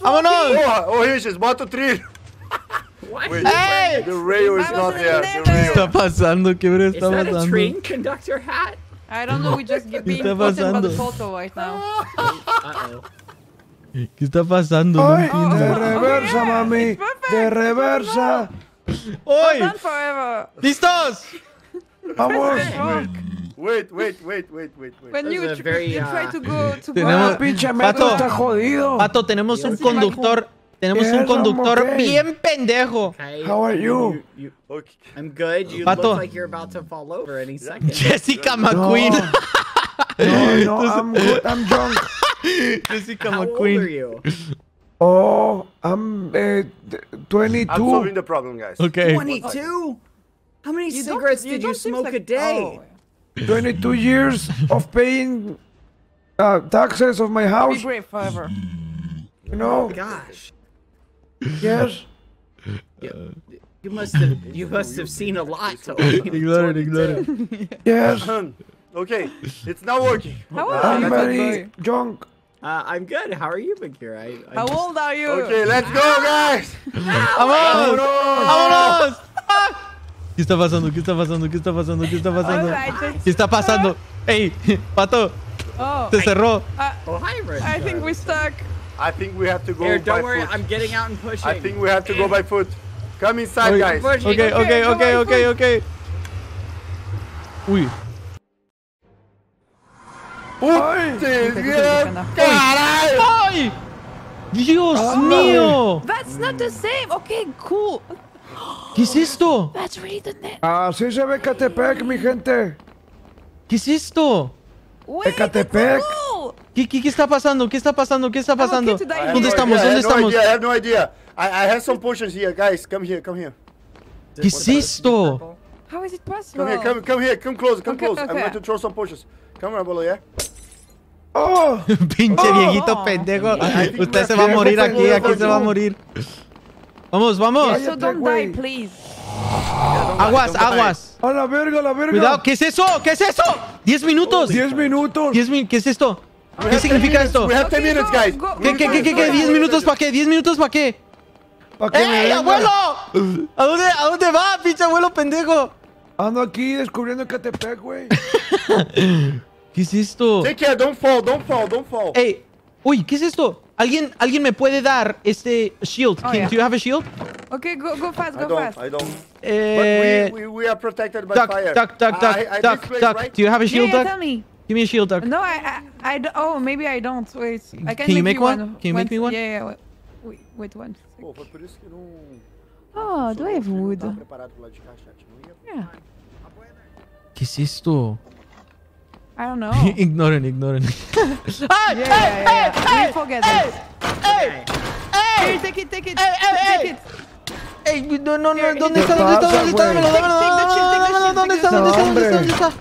Vámonos. Oh, here she is. Bato Trill. Hey. The radio is not there. ¿Qué está pasando? ¿Qué verga está pasando? Is that a train conductor hat? I don't know. We just get being posted by the photo right now. Uh-oh. ¿Qué está pasando? Ay, no, de reversa, oh, yeah. mami. De reversa. Hoy. ¿Listos? Vamos. Wait, wait, wait, wait, wait. When you, tr very, you try to go to tenemos, pinche metro está jodido. Pato, tenemos un conductor, tenemos un conductor okay. bien pendejo. Okay. How are you? you, you okay. I'm good. You Pato. look like you're about to fall over any second. Jessica McQueen. No. No, no, I'm good, I'm drunk. Jessica How McQueen. Old are you? Oh, I'm uh, twenty-two. I'm solving the problem, guys. Okay. twenty-two? How many you cigarettes did you smoke like... a day? Oh. twenty-two years of paying uh, taxes of my house. Be brave forever. You know? Oh, gosh. Yes. Yeah. You must have. You must have seen a lot. Ignore it. Ignore it. Yes. Okay, it's not working. How old I'm are you? Drunk. Uh, I'm good. How are you, Bagheera? I, I How just... old are you? Okay, let's go, guys. Vámonos. Vámonos. ¿Qué está pasando? ¿Qué está pasando? ¿Qué está pasando? ¿Qué está pasando? ¿Qué está pasando? Hey, Pato. Oh. Se cerró. Uh, oh, hi, I think we're stuck. I think we have to go Here, don't by worry, foot. I'm getting out and pushing. I think we have to go by foot. Come inside, okay. guys. Okay, okay, okay, okay, okay, okay. Uy. ¡Uy! ¡Te caray! ¡Ay! ¡Dios oh. mío! That's not the same. Okay, cool. ¿Qué es esto? That's really the net. Así se ve Catepec, mi gente. ¿Qué es esto? Wait, Catepec. Cool. ¿Qué, qué, ¿Qué está pasando? ¿Qué está pasando? ¿Qué está pasando? Okay ¿Dónde no estamos? Idea. ¿Dónde I estamos? No idea. I have no idea. I, I have some potions here, guys. Come here, come here. ¿Qué es esto? How is it possible? Come here, come, come here, come close, come okay, close. Okay. I'm going to throw some potions. Come here, Bolo, yeah? Oh, pinche viejito oh, pendejo. Oh. Usted se va a morir aquí, aquí se va a morir. Vamos, vamos. Yeah, so don't die, please. Yeah, don't aguas, don't aguas. A la verga, a la verga. Cuidado, ¿qué es eso? ¿Qué es eso? diez minutos. diez minutos. diez, ¿qué es esto? We ¿Qué significa esto? We have ten minutes, guys. Go, go, ¿Qué, go, qué, go, qué, go, qué, go, qué? diez minutos para qué? diez minutos para qué? ¿Pa qué? ¡Ey, abuelo! ¿A dónde, a dónde va, pinche abuelo pendejo? Ando aquí descubriendo Catepec, güey. ¿Qué es esto? Take care, don't fall, don't fall, don't fall. Ey, uy, ¿qué es esto? ¿Alguien, alguien me puede dar este shield? Oh, Kim, yeah. do you have a shield? Okay, go, go fast, go I don't, fast. I don't. Eh, But we, we, we are protected by duck, fire. Duck, duck, duck, I, I duck, duck. Right? Do you have a shield, yeah, yeah, duck? Tell me. Give me a shield, duck. No, I, I, I don't. Oh, maybe I don't. Wait, I can, can make you make one. one. Can you make me one? Yeah, yeah. Wait, wait one. Oh, por isso que não. Oh, do I have wood? Yeah. ¿Qué es esto? I don't know. Ignoren, ignoren. ¡Ay! ¡Ay! ¡Ay! ¡Ay! ¡Ay! Take it, take it. Take it. Hey, no, no, no, ¿dónde está? ¿Dónde está? ¿Dónde está? ¿Dónde está? ¿Dónde está?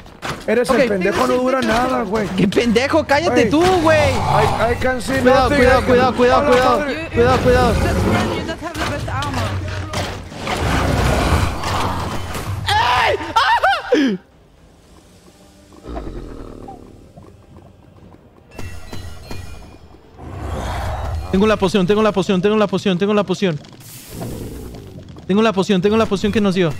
Eres el pendejo, no dura nada, güey. ¡Qué pendejo! ¡Cállate tú, güey! Cuidado, cuidado, cuidado, cuidado, cuidado. Cuidado, cuidado. ¡Ey! Tengo la poción, tengo la poción, tengo la poción, tengo la poción. Tengo la poción, tengo la poción que nos dio.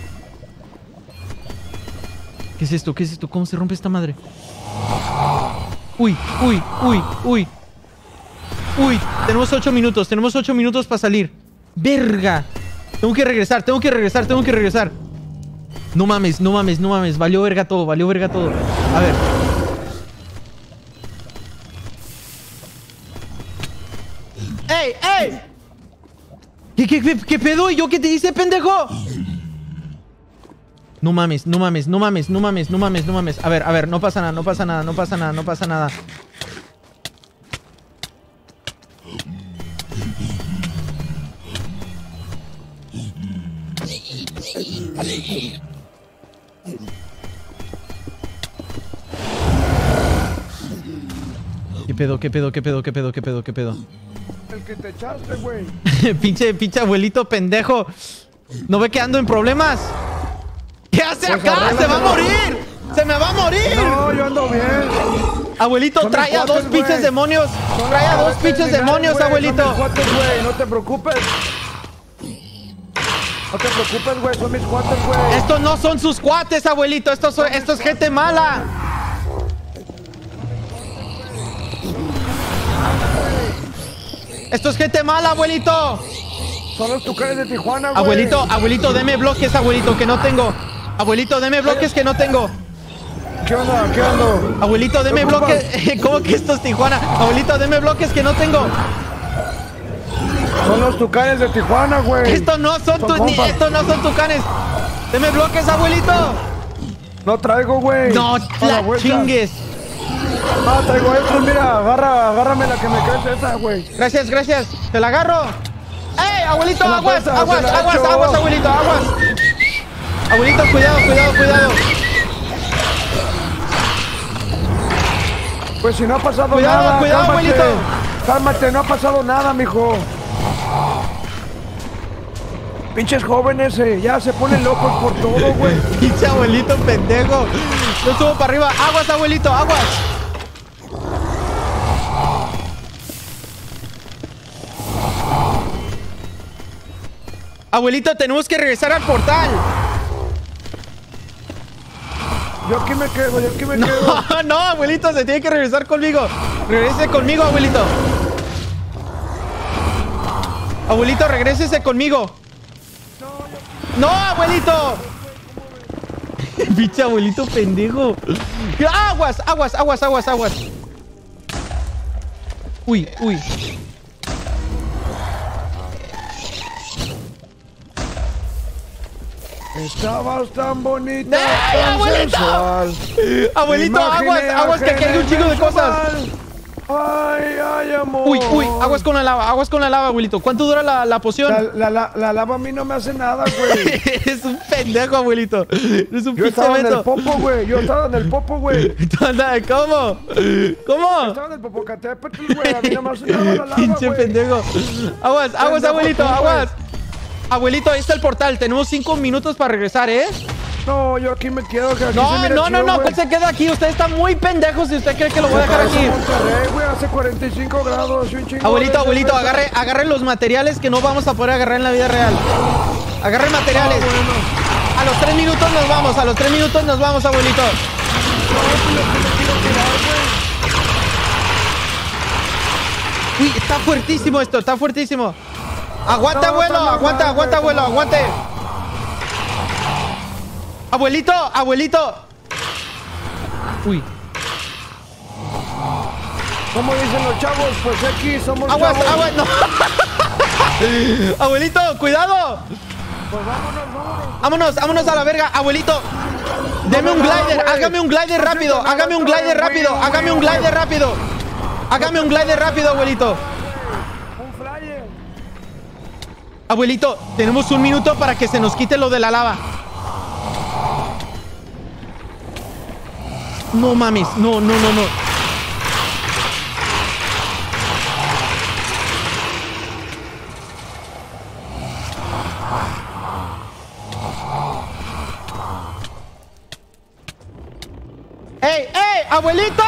¿Qué es esto? ¿Qué es esto? ¿Cómo se rompe esta madre? Uy, uy, uy, uy. Uy, tenemos ocho minutos. Tenemos ocho minutos para salir. Verga. Tengo que regresar, tengo que regresar, tengo que regresar. No mames, no mames, no mames. Valió verga todo, valió verga todo. A ver. ¡Ey, ey! ¿Qué, qué, qué, qué pedo? ¿Y yo qué te hice, pendejo? No mames, no mames, no mames, no mames, no mames, no mames. A ver, a ver, no pasa nada, no pasa nada, no pasa nada, no pasa nada. ¿Qué pedo, qué pedo, qué pedo, qué pedo, qué pedo, qué pedo? El que te echaste, güey. Pinche, pinche abuelito pendejo. ¿No ve que ando en problemas? ¿Qué hace pues acá? ¡Se va a morir! ¡Se me va a morir! No, yo ando bien. Abuelito, trae a dos pinches demonios. Trae a dos pinches demonios, abuelito. No te preocupes. No te preocupes, güey, son mis cuates, güey. Estos no son sus cuates, abuelito. Estos son, esto es gente mala. Esto es gente mala, abuelito. Son los tucanes de Tijuana, güey. Abuelito, abuelito, deme bloques, abuelito, que no tengo. Abuelito, deme bloques que no tengo. ¿Qué onda? ¿Qué onda? Abuelito, deme bloques. ¿Cómo que esto es Tijuana? Abuelito, deme bloques que no tengo. Son los tucanes de Tijuana, güey. Estos no son, son tu, ni, estos no son tucanes. Deme bloques, abuelito. No traigo, güey. No la chingues. Ah, traigo estos, mira. Agarra, agárrame la que me crece esa, güey. Gracias, gracias. Te la agarro. ¡Ey, abuelito! Aguas, pesa, aguas, aguas, aguas, aguas, abuelito, aguas. Abuelito, cuidado, cuidado, cuidado. Pues si no ha pasado cuidado, nada. Cuidado, cuidado, abuelito. Cálmate, no ha pasado nada, mijo. Pinches jóvenes, eh, ya se ponen locos por todo, güey. Pinche abuelito pendejo. Yo subo para arriba. Aguas, abuelito, aguas. Abuelito, tenemos que regresar al portal. Yo aquí me quedo, yo aquí me no, quedo. No, abuelito, se tiene que regresar conmigo. Regrese conmigo, abuelito. Abuelito, regrésese conmigo. ¡No, abuelito! Pinche abuelito pendejo. ¡Aguas, aguas, aguas, aguas, aguas! Uy, uy. Estabas tan bonita, ¡ay, tan abuelito! Sensual. Abuelito, aguas, aguas, que aquí hay un chico de cosas. Ay, ay, amor. Uy, uy, aguas con la lava, aguas con la lava, abuelito. ¿Cuánto dura la, la poción? La, la, la, la lava a mí no me hace nada, güey. Es un pendejo, abuelito. Es un Yo estaba en el popo, güey. Yo estaba en el popo, güey. ¿Cómo? ¿Cómo? Yo estaba en el popocatépetl, güey. A mí no me hace nada la lava, pinche pendejo. Aguas, aguas, abuelito, aguas. Abuelito, ahí está el portal. Tenemos cinco minutos para regresar, ¿eh? No, yo aquí me quedo. Que aquí no, se mira no, chido, no, no, no, se queda aquí. Usted está muy pendejo si usted cree que lo voy a dejar aquí. Wey, hace cuarenta y cinco grados. Un abuelito, abuelito, agarre, agarre los materiales que no vamos a poder agarrar en la vida real. Agarre materiales. Ah, bueno. A los tres minutos nos vamos. A los tres minutos nos vamos, abuelito. Uy, está fuertísimo esto, está fuertísimo. Aguanta, abuelo, aguanta, aguanta, abuelo, aguante. Abuelito, abuelito. Uy. ¿Cómo dicen los chavos? Pues aquí somos aguas, chavos. Aguas, no. Abuelito, cuidado. Pues vámonos, vámonos. Vámonos, vámonos a la verga, abuelito. Deme un glider, hágame un glider rápido, hágame un glider rápido, hágame un glider rápido. Hágame un glider rápido, abuelito. Abuelito, tenemos un minuto para que se nos quite lo de la lava. No mames, no, no, no, no. ¡Ey, ey, abuelito!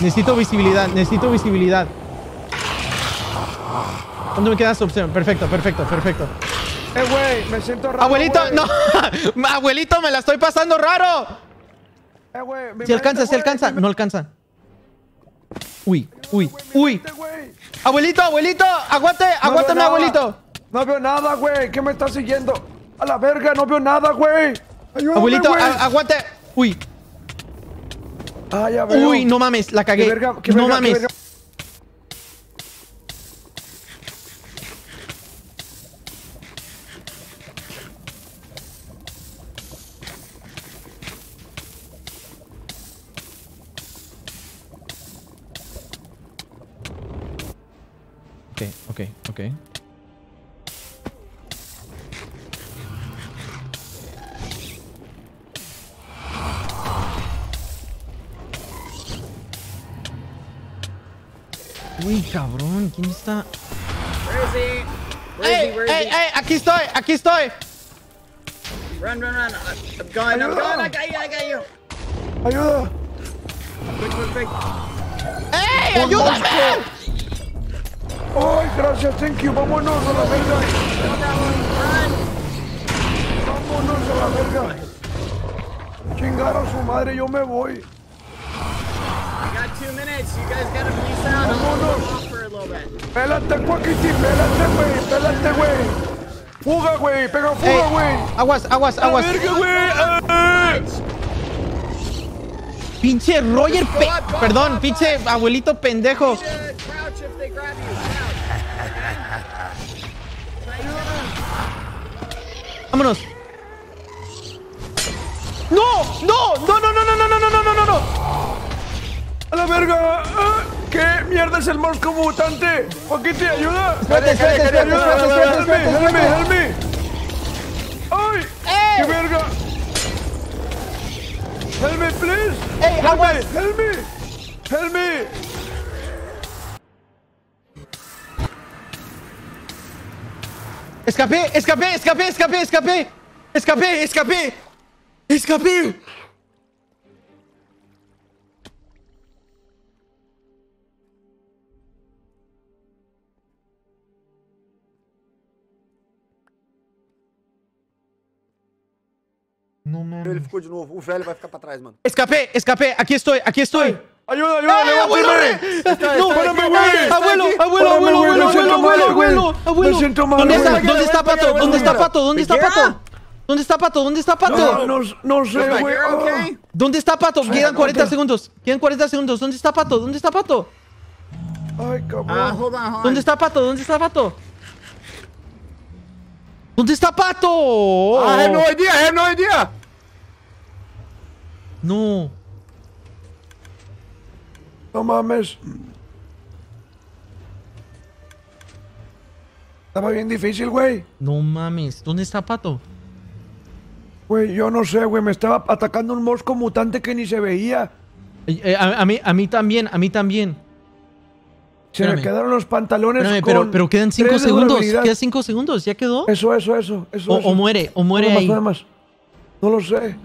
Necesito visibilidad, necesito visibilidad. ¿Dónde me queda esa opción? Perfecto, perfecto, perfecto. Eh, güey, me siento raro. Abuelito, wey. No. Abuelito, me la estoy pasando raro. Eh, güey, si alcanza, si alcanza. No alcanza. Uy, uy, uy. Abuelito, abuelito. Aguante, aguántame, abuelito. No veo nada, güey. ¿Qué me está siguiendo? A la verga, no veo nada, güey. Ayúdame, abuelito, aguante. Uy. Ah, ya veo. Uy, no mames, la cagué. Qué verga, qué no verga, mames. Qué verga. Ok, ok. Uy, cabrón, ¿quién está? ¡Ey, ey, ey! ¡Aquí estoy! ¡Aquí estoy! Run, run, run. I'm going, I'm going. I got you, I got you. Ayuda. Quick, quick, quick. ¡Ey, ayúdame! ¡Ay, oh, gracias! ¡Thank you! ¡Vámonos a la verga! ¡Vámonos a la verga! ¡Chingar a su madre! ¡Yo me voy! ¡Vámonos! ¡Pélate, Quackity! ¡Pélate, güey! ¡Pélate, güey! ¡Fuga, güey! ¡Pega fuga, güey! Hey, ¡aguas, aguas, aguas! ¡A verga, güey! ¡Pinche Roger pe... Perdón, pinche abuelito pendejo! Vámonos. No, no, no, no, no, no, no, no, no, no, no. A la verga. ¿Qué mierda es el Morsco mutante? Joaquín, ¿te ayuda? Espérate, espérate, espérate, espérate, espérate, espérate, espérate. Ay, qué verga. Help me, please. Hey, help me, help me, help me. Escapé, escapé, escapé, escapé, escapé, escapé, escapé, escapé. No, no, no. Ele ficou de novo. O velho vai ficar para trás, mano. Escapé, escapé. Aquí estoy, aquí estoy. Ayuda, ayuda, ayuda. Abuelo, no, párame, güey. Abuelo, abuelo, abuelo, abuelo, abuelo, abuelo, abuelo. ¿Dónde está? ¿Dónde está Pato? ¿Dónde está Pato? ¿Dónde está Pato? ¿Dónde está Pato? ¿Dónde está Pato? No, no sé, güey. ¿Dónde está Pato? Quedan cuarenta segundos. Quedan cuarenta segundos. ¿Dónde está Pato? ¿Dónde está Pato? Ay, cabrón. ¿Dónde está Pato? ¿Dónde está Pato? ¿Dónde está Pato? I have no idea, I have no idea. No. No mames. Estaba bien difícil, güey. No mames. ¿Dónde está Pato? Güey, yo no sé, güey. Me estaba atacando un mosco mutante que ni se veía. Eh, eh, a, a, mí, a mí también, a mí también. Se espérame. Me quedaron los pantalones. Espérame, con pero, pero quedan cinco segundos. Quedan cinco segundos. ¿Ya quedó? Eso, eso, eso. eso, o, eso. o muere, o muere nada ahí. Más, nada más. No lo sé.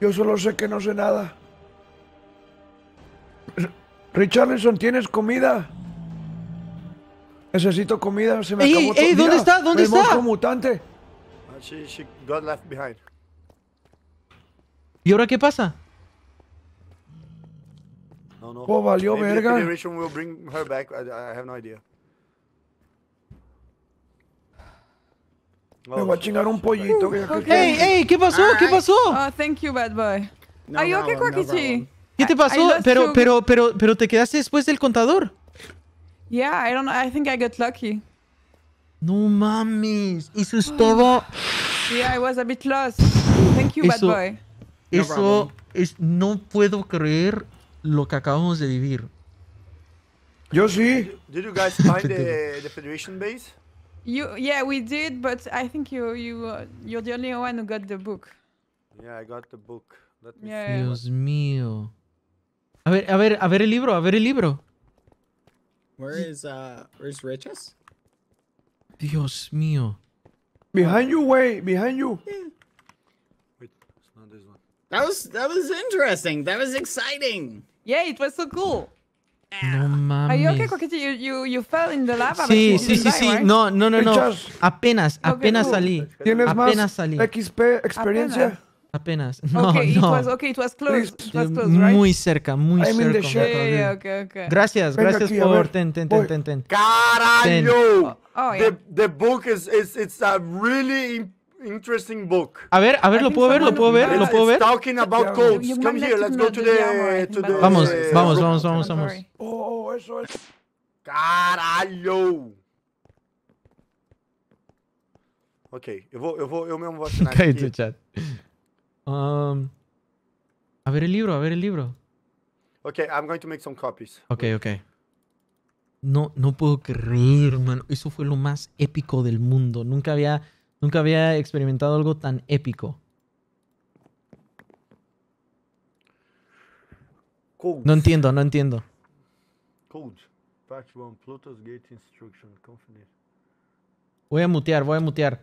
Yo solo sé que no sé nada. Richarlison, ¿tienes comida? Necesito comida, se me ey, acabó ey, todo. ¿Dónde está? ¿Dónde está? Mosco mutante. Uh, she, she got left behind. ¿Y ahora qué pasa? No, no. Oh, valió maybe verga. The Federation will bring her back. I, I have no idea. Me oh, voy a chingar un pollito. Uh, okay. ¡Ey, ey! ¿Qué pasó? Right. ¿Qué pasó? Oh, thank you, bad boy. No, ¿Are you okay, Quackity? ¿Qué te pasó? Pero, pero, pero, pero te quedaste después del contador. Yeah, I don't know. I think I got lucky. No mames. Eso es todo. Yeah, I was a bit lost. Thank you, eso, bad boy. Eso es... No puedo creer lo que acabamos de vivir. Yo sí. Did you guys find the, the Federation base? You, yeah, we did, but I think you, you, uh, you're the only one who got the book. Yeah, I got the book. Let me yeah, see. Dios mío. A ver, a ver, a ver el libro, a ver el libro. Where is uh where's Riches? Dios mío. Behind you, way, behind you. Yeah. Wait, it's not this one. That was that was interesting. That was exciting. Yeah, it was so cool. No mames. Are you okay, Quackity? You you you fell in the lava. Sí, sí, sí, sí. Right? No, no, no, no. Apenas, apenas okay, salí. Tienes apenas más salí. X P experiencia. Apenas. Apenas. No, okay, no. It was, okay, it was close. It was close, right? Muy cerca, muy I'm cerca. Yeah, okay, okay. Gracias, Venga gracias aquí, por ten, ten, ten, ten, ten. ¡Carajo! Oh, yeah. the, the book is, is it's a really interesting book. A ver, a ver, lo puedo ver, lo puedo ver, lo puedo ver. Talking about codes. Come here, let's go to the, to the... Vamos, vamos, vamos, vamos, vamos. Oh, eso es... Caralho! Ok, eu vou, eu vou, eu mesmo vou assinar aqui. Caiu do chat. Um, a ver el libro, a ver el libro. Ok, I'm going to make some copies. Ok, ok. No, no puedo creer, mano. Eso fue lo más épico del mundo. Nunca había, nunca había experimentado algo tan épico. Codes. No entiendo, no entiendo. Codes. Patch uno, Pluto's Gate Instruction, Confident. Voy a mutear, voy a mutear.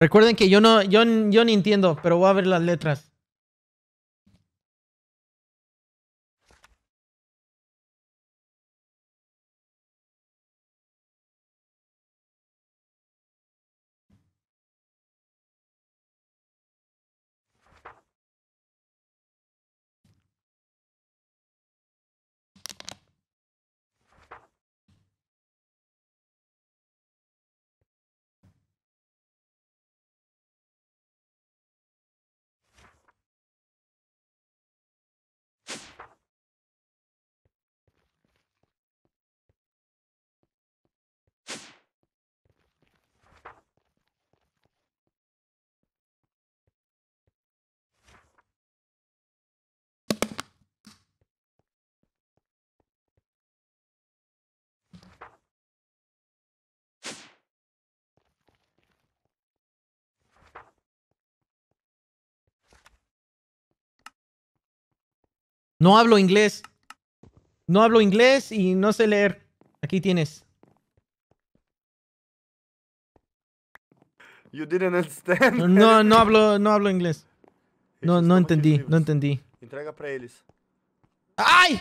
Recuerden que yo no, yo, yo ni entiendo, pero voy a ver las letras. No hablo inglés. No hablo inglés y no sé leer. Aquí tienes. You didn't understand. No, no hablo, no hablo inglés. No, no entendí, no entendí. Entrega para ellos. ¡Ay!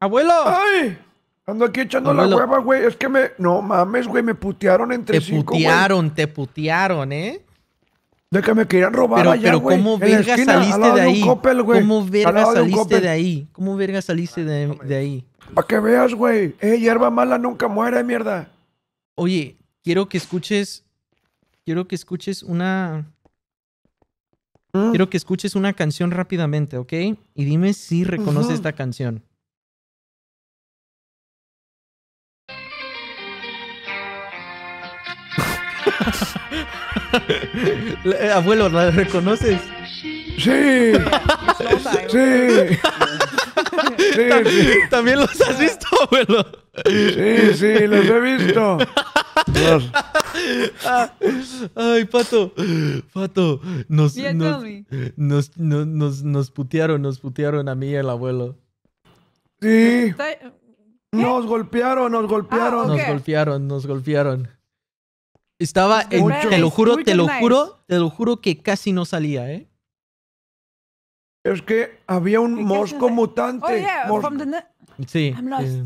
¡Abuelo! ¡Ay! Ando aquí echando Abuelo. la hueva, güey. Es que me... No mames, güey. Me putearon entre te cinco, Te putearon, güey. te putearon, ¿eh? De que me querían robar pero, allá, pero ¿cómo verga saliste de ahí? ¿Cómo verga saliste de ahí? ¿Cómo verga saliste de ahí? Para que veas, güey. Eh, hierba mala nunca muere, mierda. Oye, quiero que escuches... Quiero que escuches una... ¿Mm? Quiero que escuches una canción rápidamente, ¿ok? Y dime si reconoces uh-huh. esta canción. Abuelo, ¿la reconoces? Sí. Sí. Sí. ¿También los has visto, abuelo? Sí, sí, los he visto. Ay, Pato. Pato, nos, nos, nos, nos, nos putearon, nos putearon a mí y al abuelo. Sí. Nos golpearon, nos golpearon. Nos golpearon, nos golpearon. Estaba, en, te lo juro, te lo juro, te lo juro que casi no salía, ¿eh? Es que había un mosco mutante. Oh, yeah, Mos from the sí, I'm lost. Eh,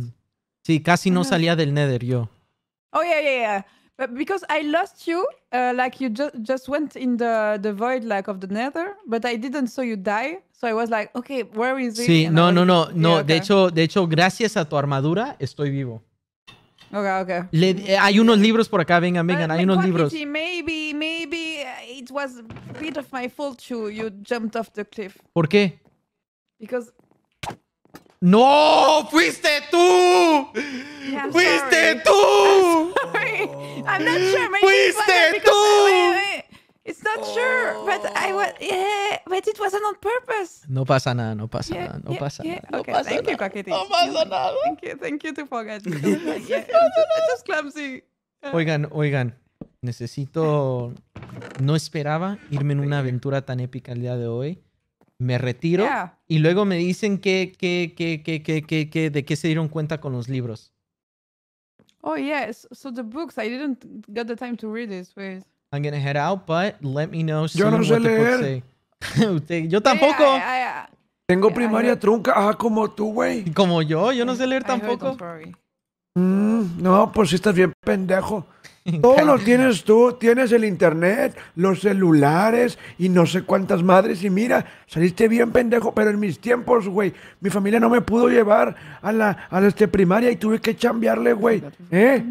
sí, casi I'm no lost. salía del Nether yo. Oh, yeah, yeah, yeah. But because I lost you, uh, like you just, just went in the, the void like of the Nether, but I didn't saw you die, so I was like, okay, where is it? Sí, and no, no, no, no, yeah, okay. de hecho, de hecho, gracias a tu armadura estoy vivo. Okay, okay. Le, eh, hay unos libros por acá, vengan, vengan, uh, hay unos libros. Maybe, maybe it was a bit of my fault too. You jumped off the cliff. ¿Por qué? Because... ¡No! ¡Fuiste tú! Yeah, ¡Fuiste sorry. tú! I'm sorry. I'm not sure. Maybe ¡Fuiste tú! I, I, I, it's not oh. sure, but I was... Yeah, but it wasn't on purpose. No pasa nada, no pasa yeah, nada, no yeah, pasa yeah. nada. Okay, no pasa thank nada. you, Quackity. No pasa nada. Thank you, thank you to forget. It's yeah, just, just clumsy. Oigan, oigan, necesito... No esperaba irme en una aventura tan épica el día de hoy. Me retiro yeah. y luego me dicen que, que, que, que, que, que, que, de qué se dieron cuenta con los libros. Oh, yes. So the books, I didn't get the time to read this, wait. I'm gonna head out, but let me know soon what the books say. Usted, yo tampoco. Yeah, yeah, yeah. Tengo yeah, primaria trunca. Ah, como tú, güey. Como yo, yo no sé leer I tampoco. Mm, no, pues si estás bien pendejo. Todo lo tienes tú, tienes el internet, los celulares y no sé cuántas madres. Y mira, saliste bien pendejo, pero en mis tiempos, güey, mi familia no me pudo llevar a la, a la este, primaria y tuve que chambearle, güey. ¿Eh?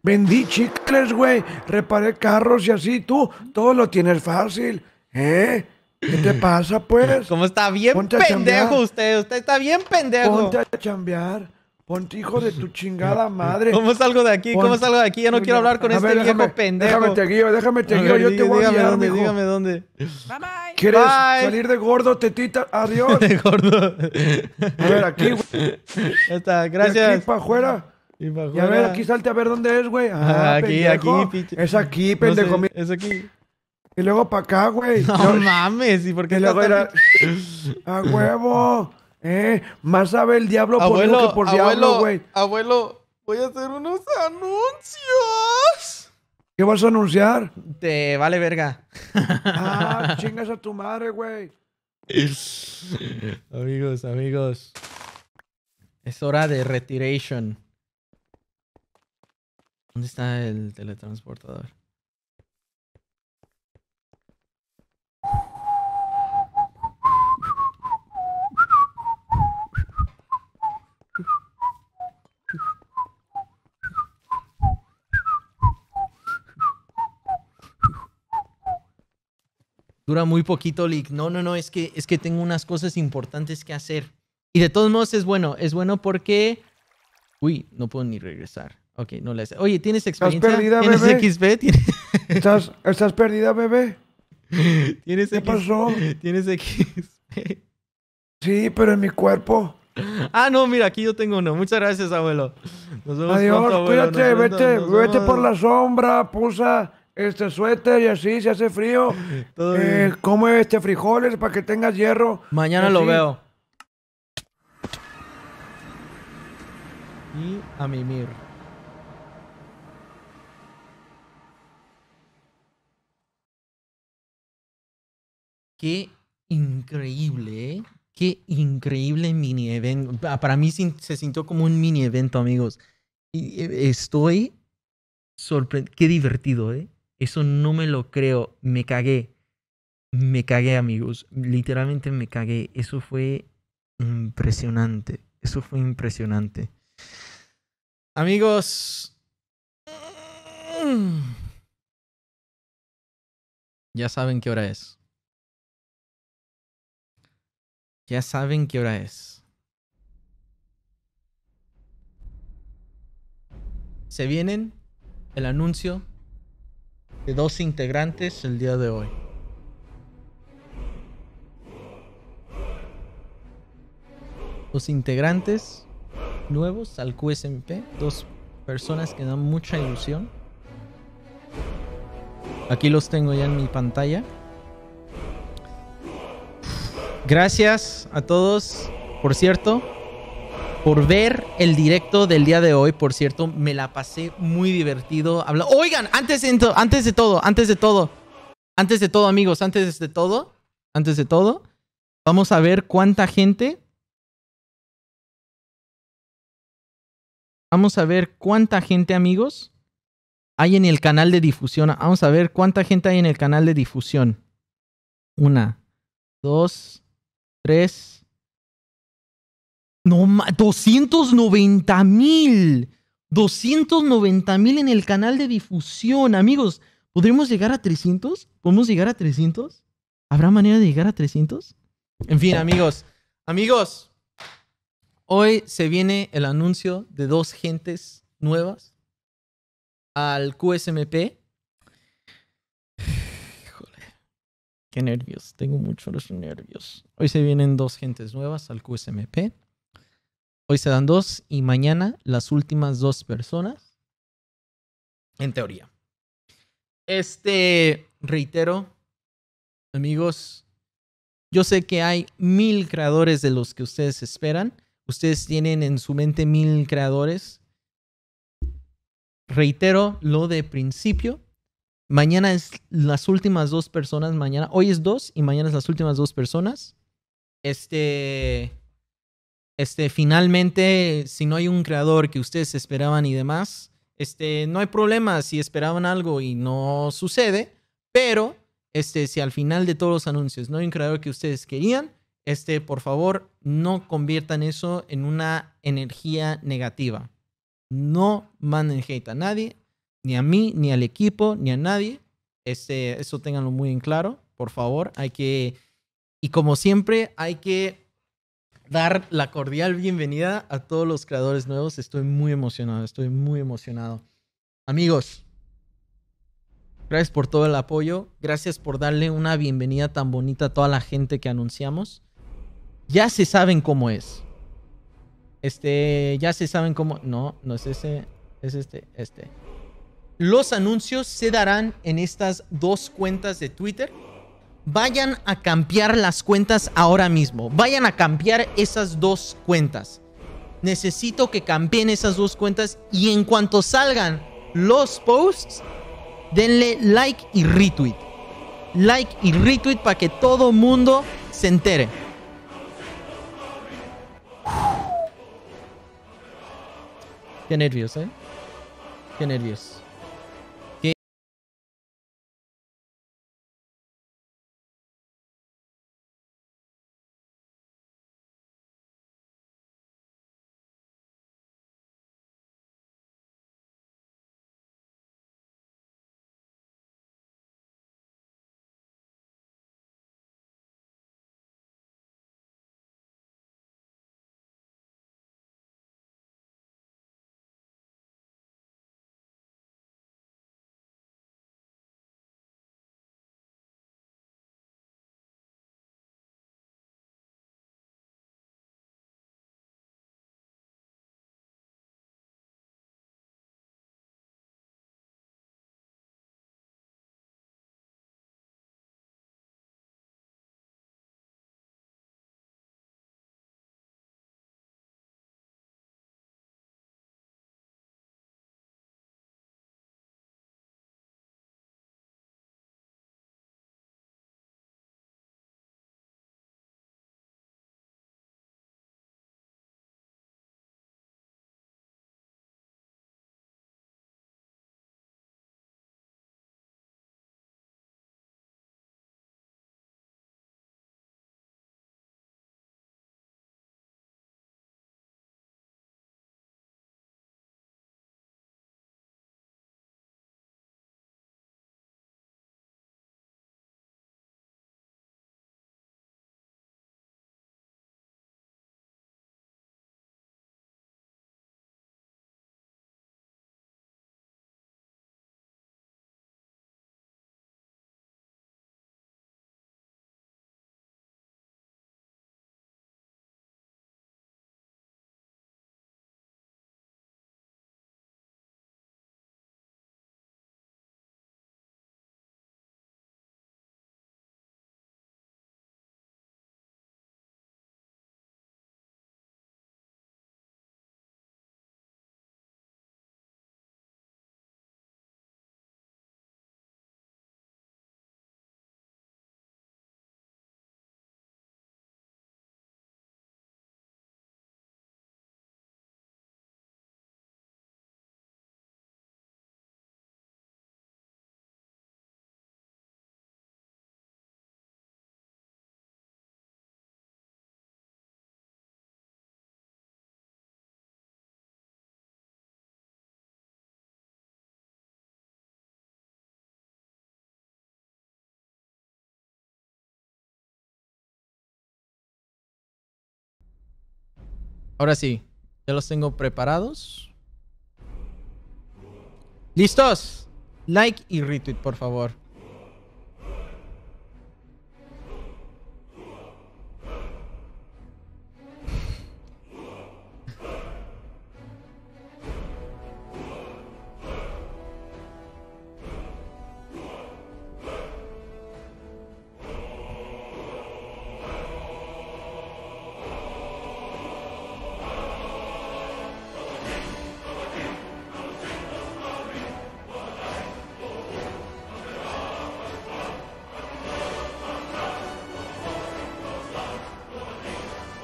Vendí chicles, güey, reparé carros y así. Tú, todo lo tienes fácil. ¿Eh? ¿Qué te pasa, pues? ¿Cómo está bien Ponte pendejo usted? Usted está bien pendejo. Ponte a chambear. Ponte, hijo de tu chingada madre. ¿Cómo salgo de aquí? Ponte. ¿Cómo salgo de aquí? Ya no quiero hablar con a este ver, viejo déjame, pendejo. Déjame te guío, déjame te guío. Yo dígame, te voy a guiar, dónde, dígame dónde. Bye, bye. ¿Quieres bye. salir de gordo, tetita? Adiós. De gordo. A ver, aquí, güey. Ya está, gracias. Y aquí para afuera. Y, para y a ver, aquí salte a ver dónde es, güey. Ah, ah, aquí, pendejo. Aquí. Piche. Es aquí, pendejo. No sé, es aquí. Y luego para acá, güey. No, no mames. ¿Y por qué? Y luego era... ¡A huevo! Eh, más sabe el diablo abuelo, por que por abuelo, diablo, güey. Abuelo, voy a hacer unos anuncios. ¿Qué vas a anunciar? Te vale verga. Ah, chingas a tu madre, güey. Amigos, amigos. Es hora de retiration. ¿Dónde está el teletransportador? Dura muy poquito, Lick. No, no, no, es que, es que tengo unas cosas importantes que hacer. Y de todos modos es bueno, es bueno porque... Uy, no puedo ni regresar. Ok, no le hace. Oye, ¿tienes experiencia? ¿Estás perdida, ¿Tienes bebé? X P? ¿Tienes... ¿Estás, ¿Estás perdida, bebé? ¿Tienes ¿Qué X... pasó? ¿Tienes X P? Sí, pero en mi cuerpo. Ah, no, mira, aquí yo tengo uno. Muchas gracias, abuelo. Nos vemos Adiós, pronto, abuelo. cuídate, nos vete, nos vemos... vete por la sombra, pusa... Este suéter y así, si hace frío, eh, come este frijoles para que tengas hierro. Mañana así. Lo veo. Y a mimir. Qué increíble, ¿eh? Qué increíble mini evento. Para mí se sintió como un mini evento, amigos. Y estoy sorprendido. Qué divertido, ¿eh? Eso no me lo creo. Me cagué. Me cagué, amigos. Literalmente me cagué. Eso fue impresionante. Eso fue impresionante. Amigos. Ya saben qué hora es. Ya saben qué hora es. Se vienen el anuncio de dos integrantes el día de hoy. Dos integrantes nuevos al Q S M P. Dos personas que dan mucha ilusión. Aquí los tengo ya en mi pantalla. Gracias a todos, por cierto, por ver el directo del día de hoy. Por cierto, me la pasé muy divertido. Habla... Oigan, antes de, antes de todo, antes de todo, antes de todo, amigos, antes de todo, antes de todo, vamos a ver cuánta gente. Vamos a ver cuánta gente, amigos, hay en el canal de difusión. Vamos a ver cuánta gente hay en el canal de difusión. Una, dos, tres... No, doscientos noventa mil. doscientos noventa mil en el canal de difusión, amigos. ¿Podremos llegar a trescientos? ¿Podemos llegar a trescientos? ¿Habrá manera de llegar a trescientos? En fin, amigos. Amigos, hoy se viene el anuncio de dos gentes nuevas al Q S M P. Híjole. Qué nervios. Tengo muchos nervios. Hoy se vienen dos gentes nuevas al Q S M P. Hoy se dan dos y mañana las últimas dos personas. En teoría. Este, reitero, amigos, yo sé que hay mil creadores de los que ustedes esperan. Ustedes tienen en su mente mil creadores. Reitero lo de principio. Mañana es las últimas dos personas. Mañana, hoy es dos y mañana es las últimas dos personas. Este... Este, finalmente, si no hay un creador que ustedes esperaban y demás, este, no hay problema si esperaban algo y no sucede, pero este, si al final de todos los anuncios no hay un creador que ustedes querían, este, por favor, no conviertan eso en una energía negativa. No manden hate a nadie, ni a mí, ni al equipo, ni a nadie. Este, eso ténganlo muy en claro, por favor. Hay que, y como siempre, hay que dar la cordial bienvenida a todos los creadores nuevos. Estoy muy emocionado, estoy muy emocionado. Amigos, gracias por todo el apoyo. Gracias por darle una bienvenida tan bonita a toda la gente que anunciamos. Ya se saben cómo es. Este, ya se saben cómo... No, no es ese, es este, este. Los anuncios se darán en estas dos cuentas de Twitter. Vayan a cambiar las cuentas ahora mismo. Vayan a cambiar esas dos cuentas. Necesito que cambien esas dos cuentas. Y en cuanto salgan los posts, denle like y retweet. Like y retweet para que todo mundo se entere. Qué nervios, ¿eh? Qué nervios. Ahora sí, ya los tengo preparados. ¡Listos! Like y retweet, por favor.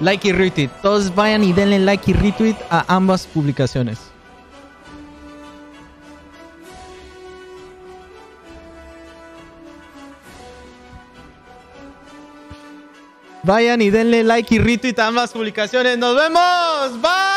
Like y retweet. Todos vayan y denle like y retweet a ambas publicaciones. Vayan y denle like y retweet a ambas publicaciones. ¡Nos vemos! ¡Bye!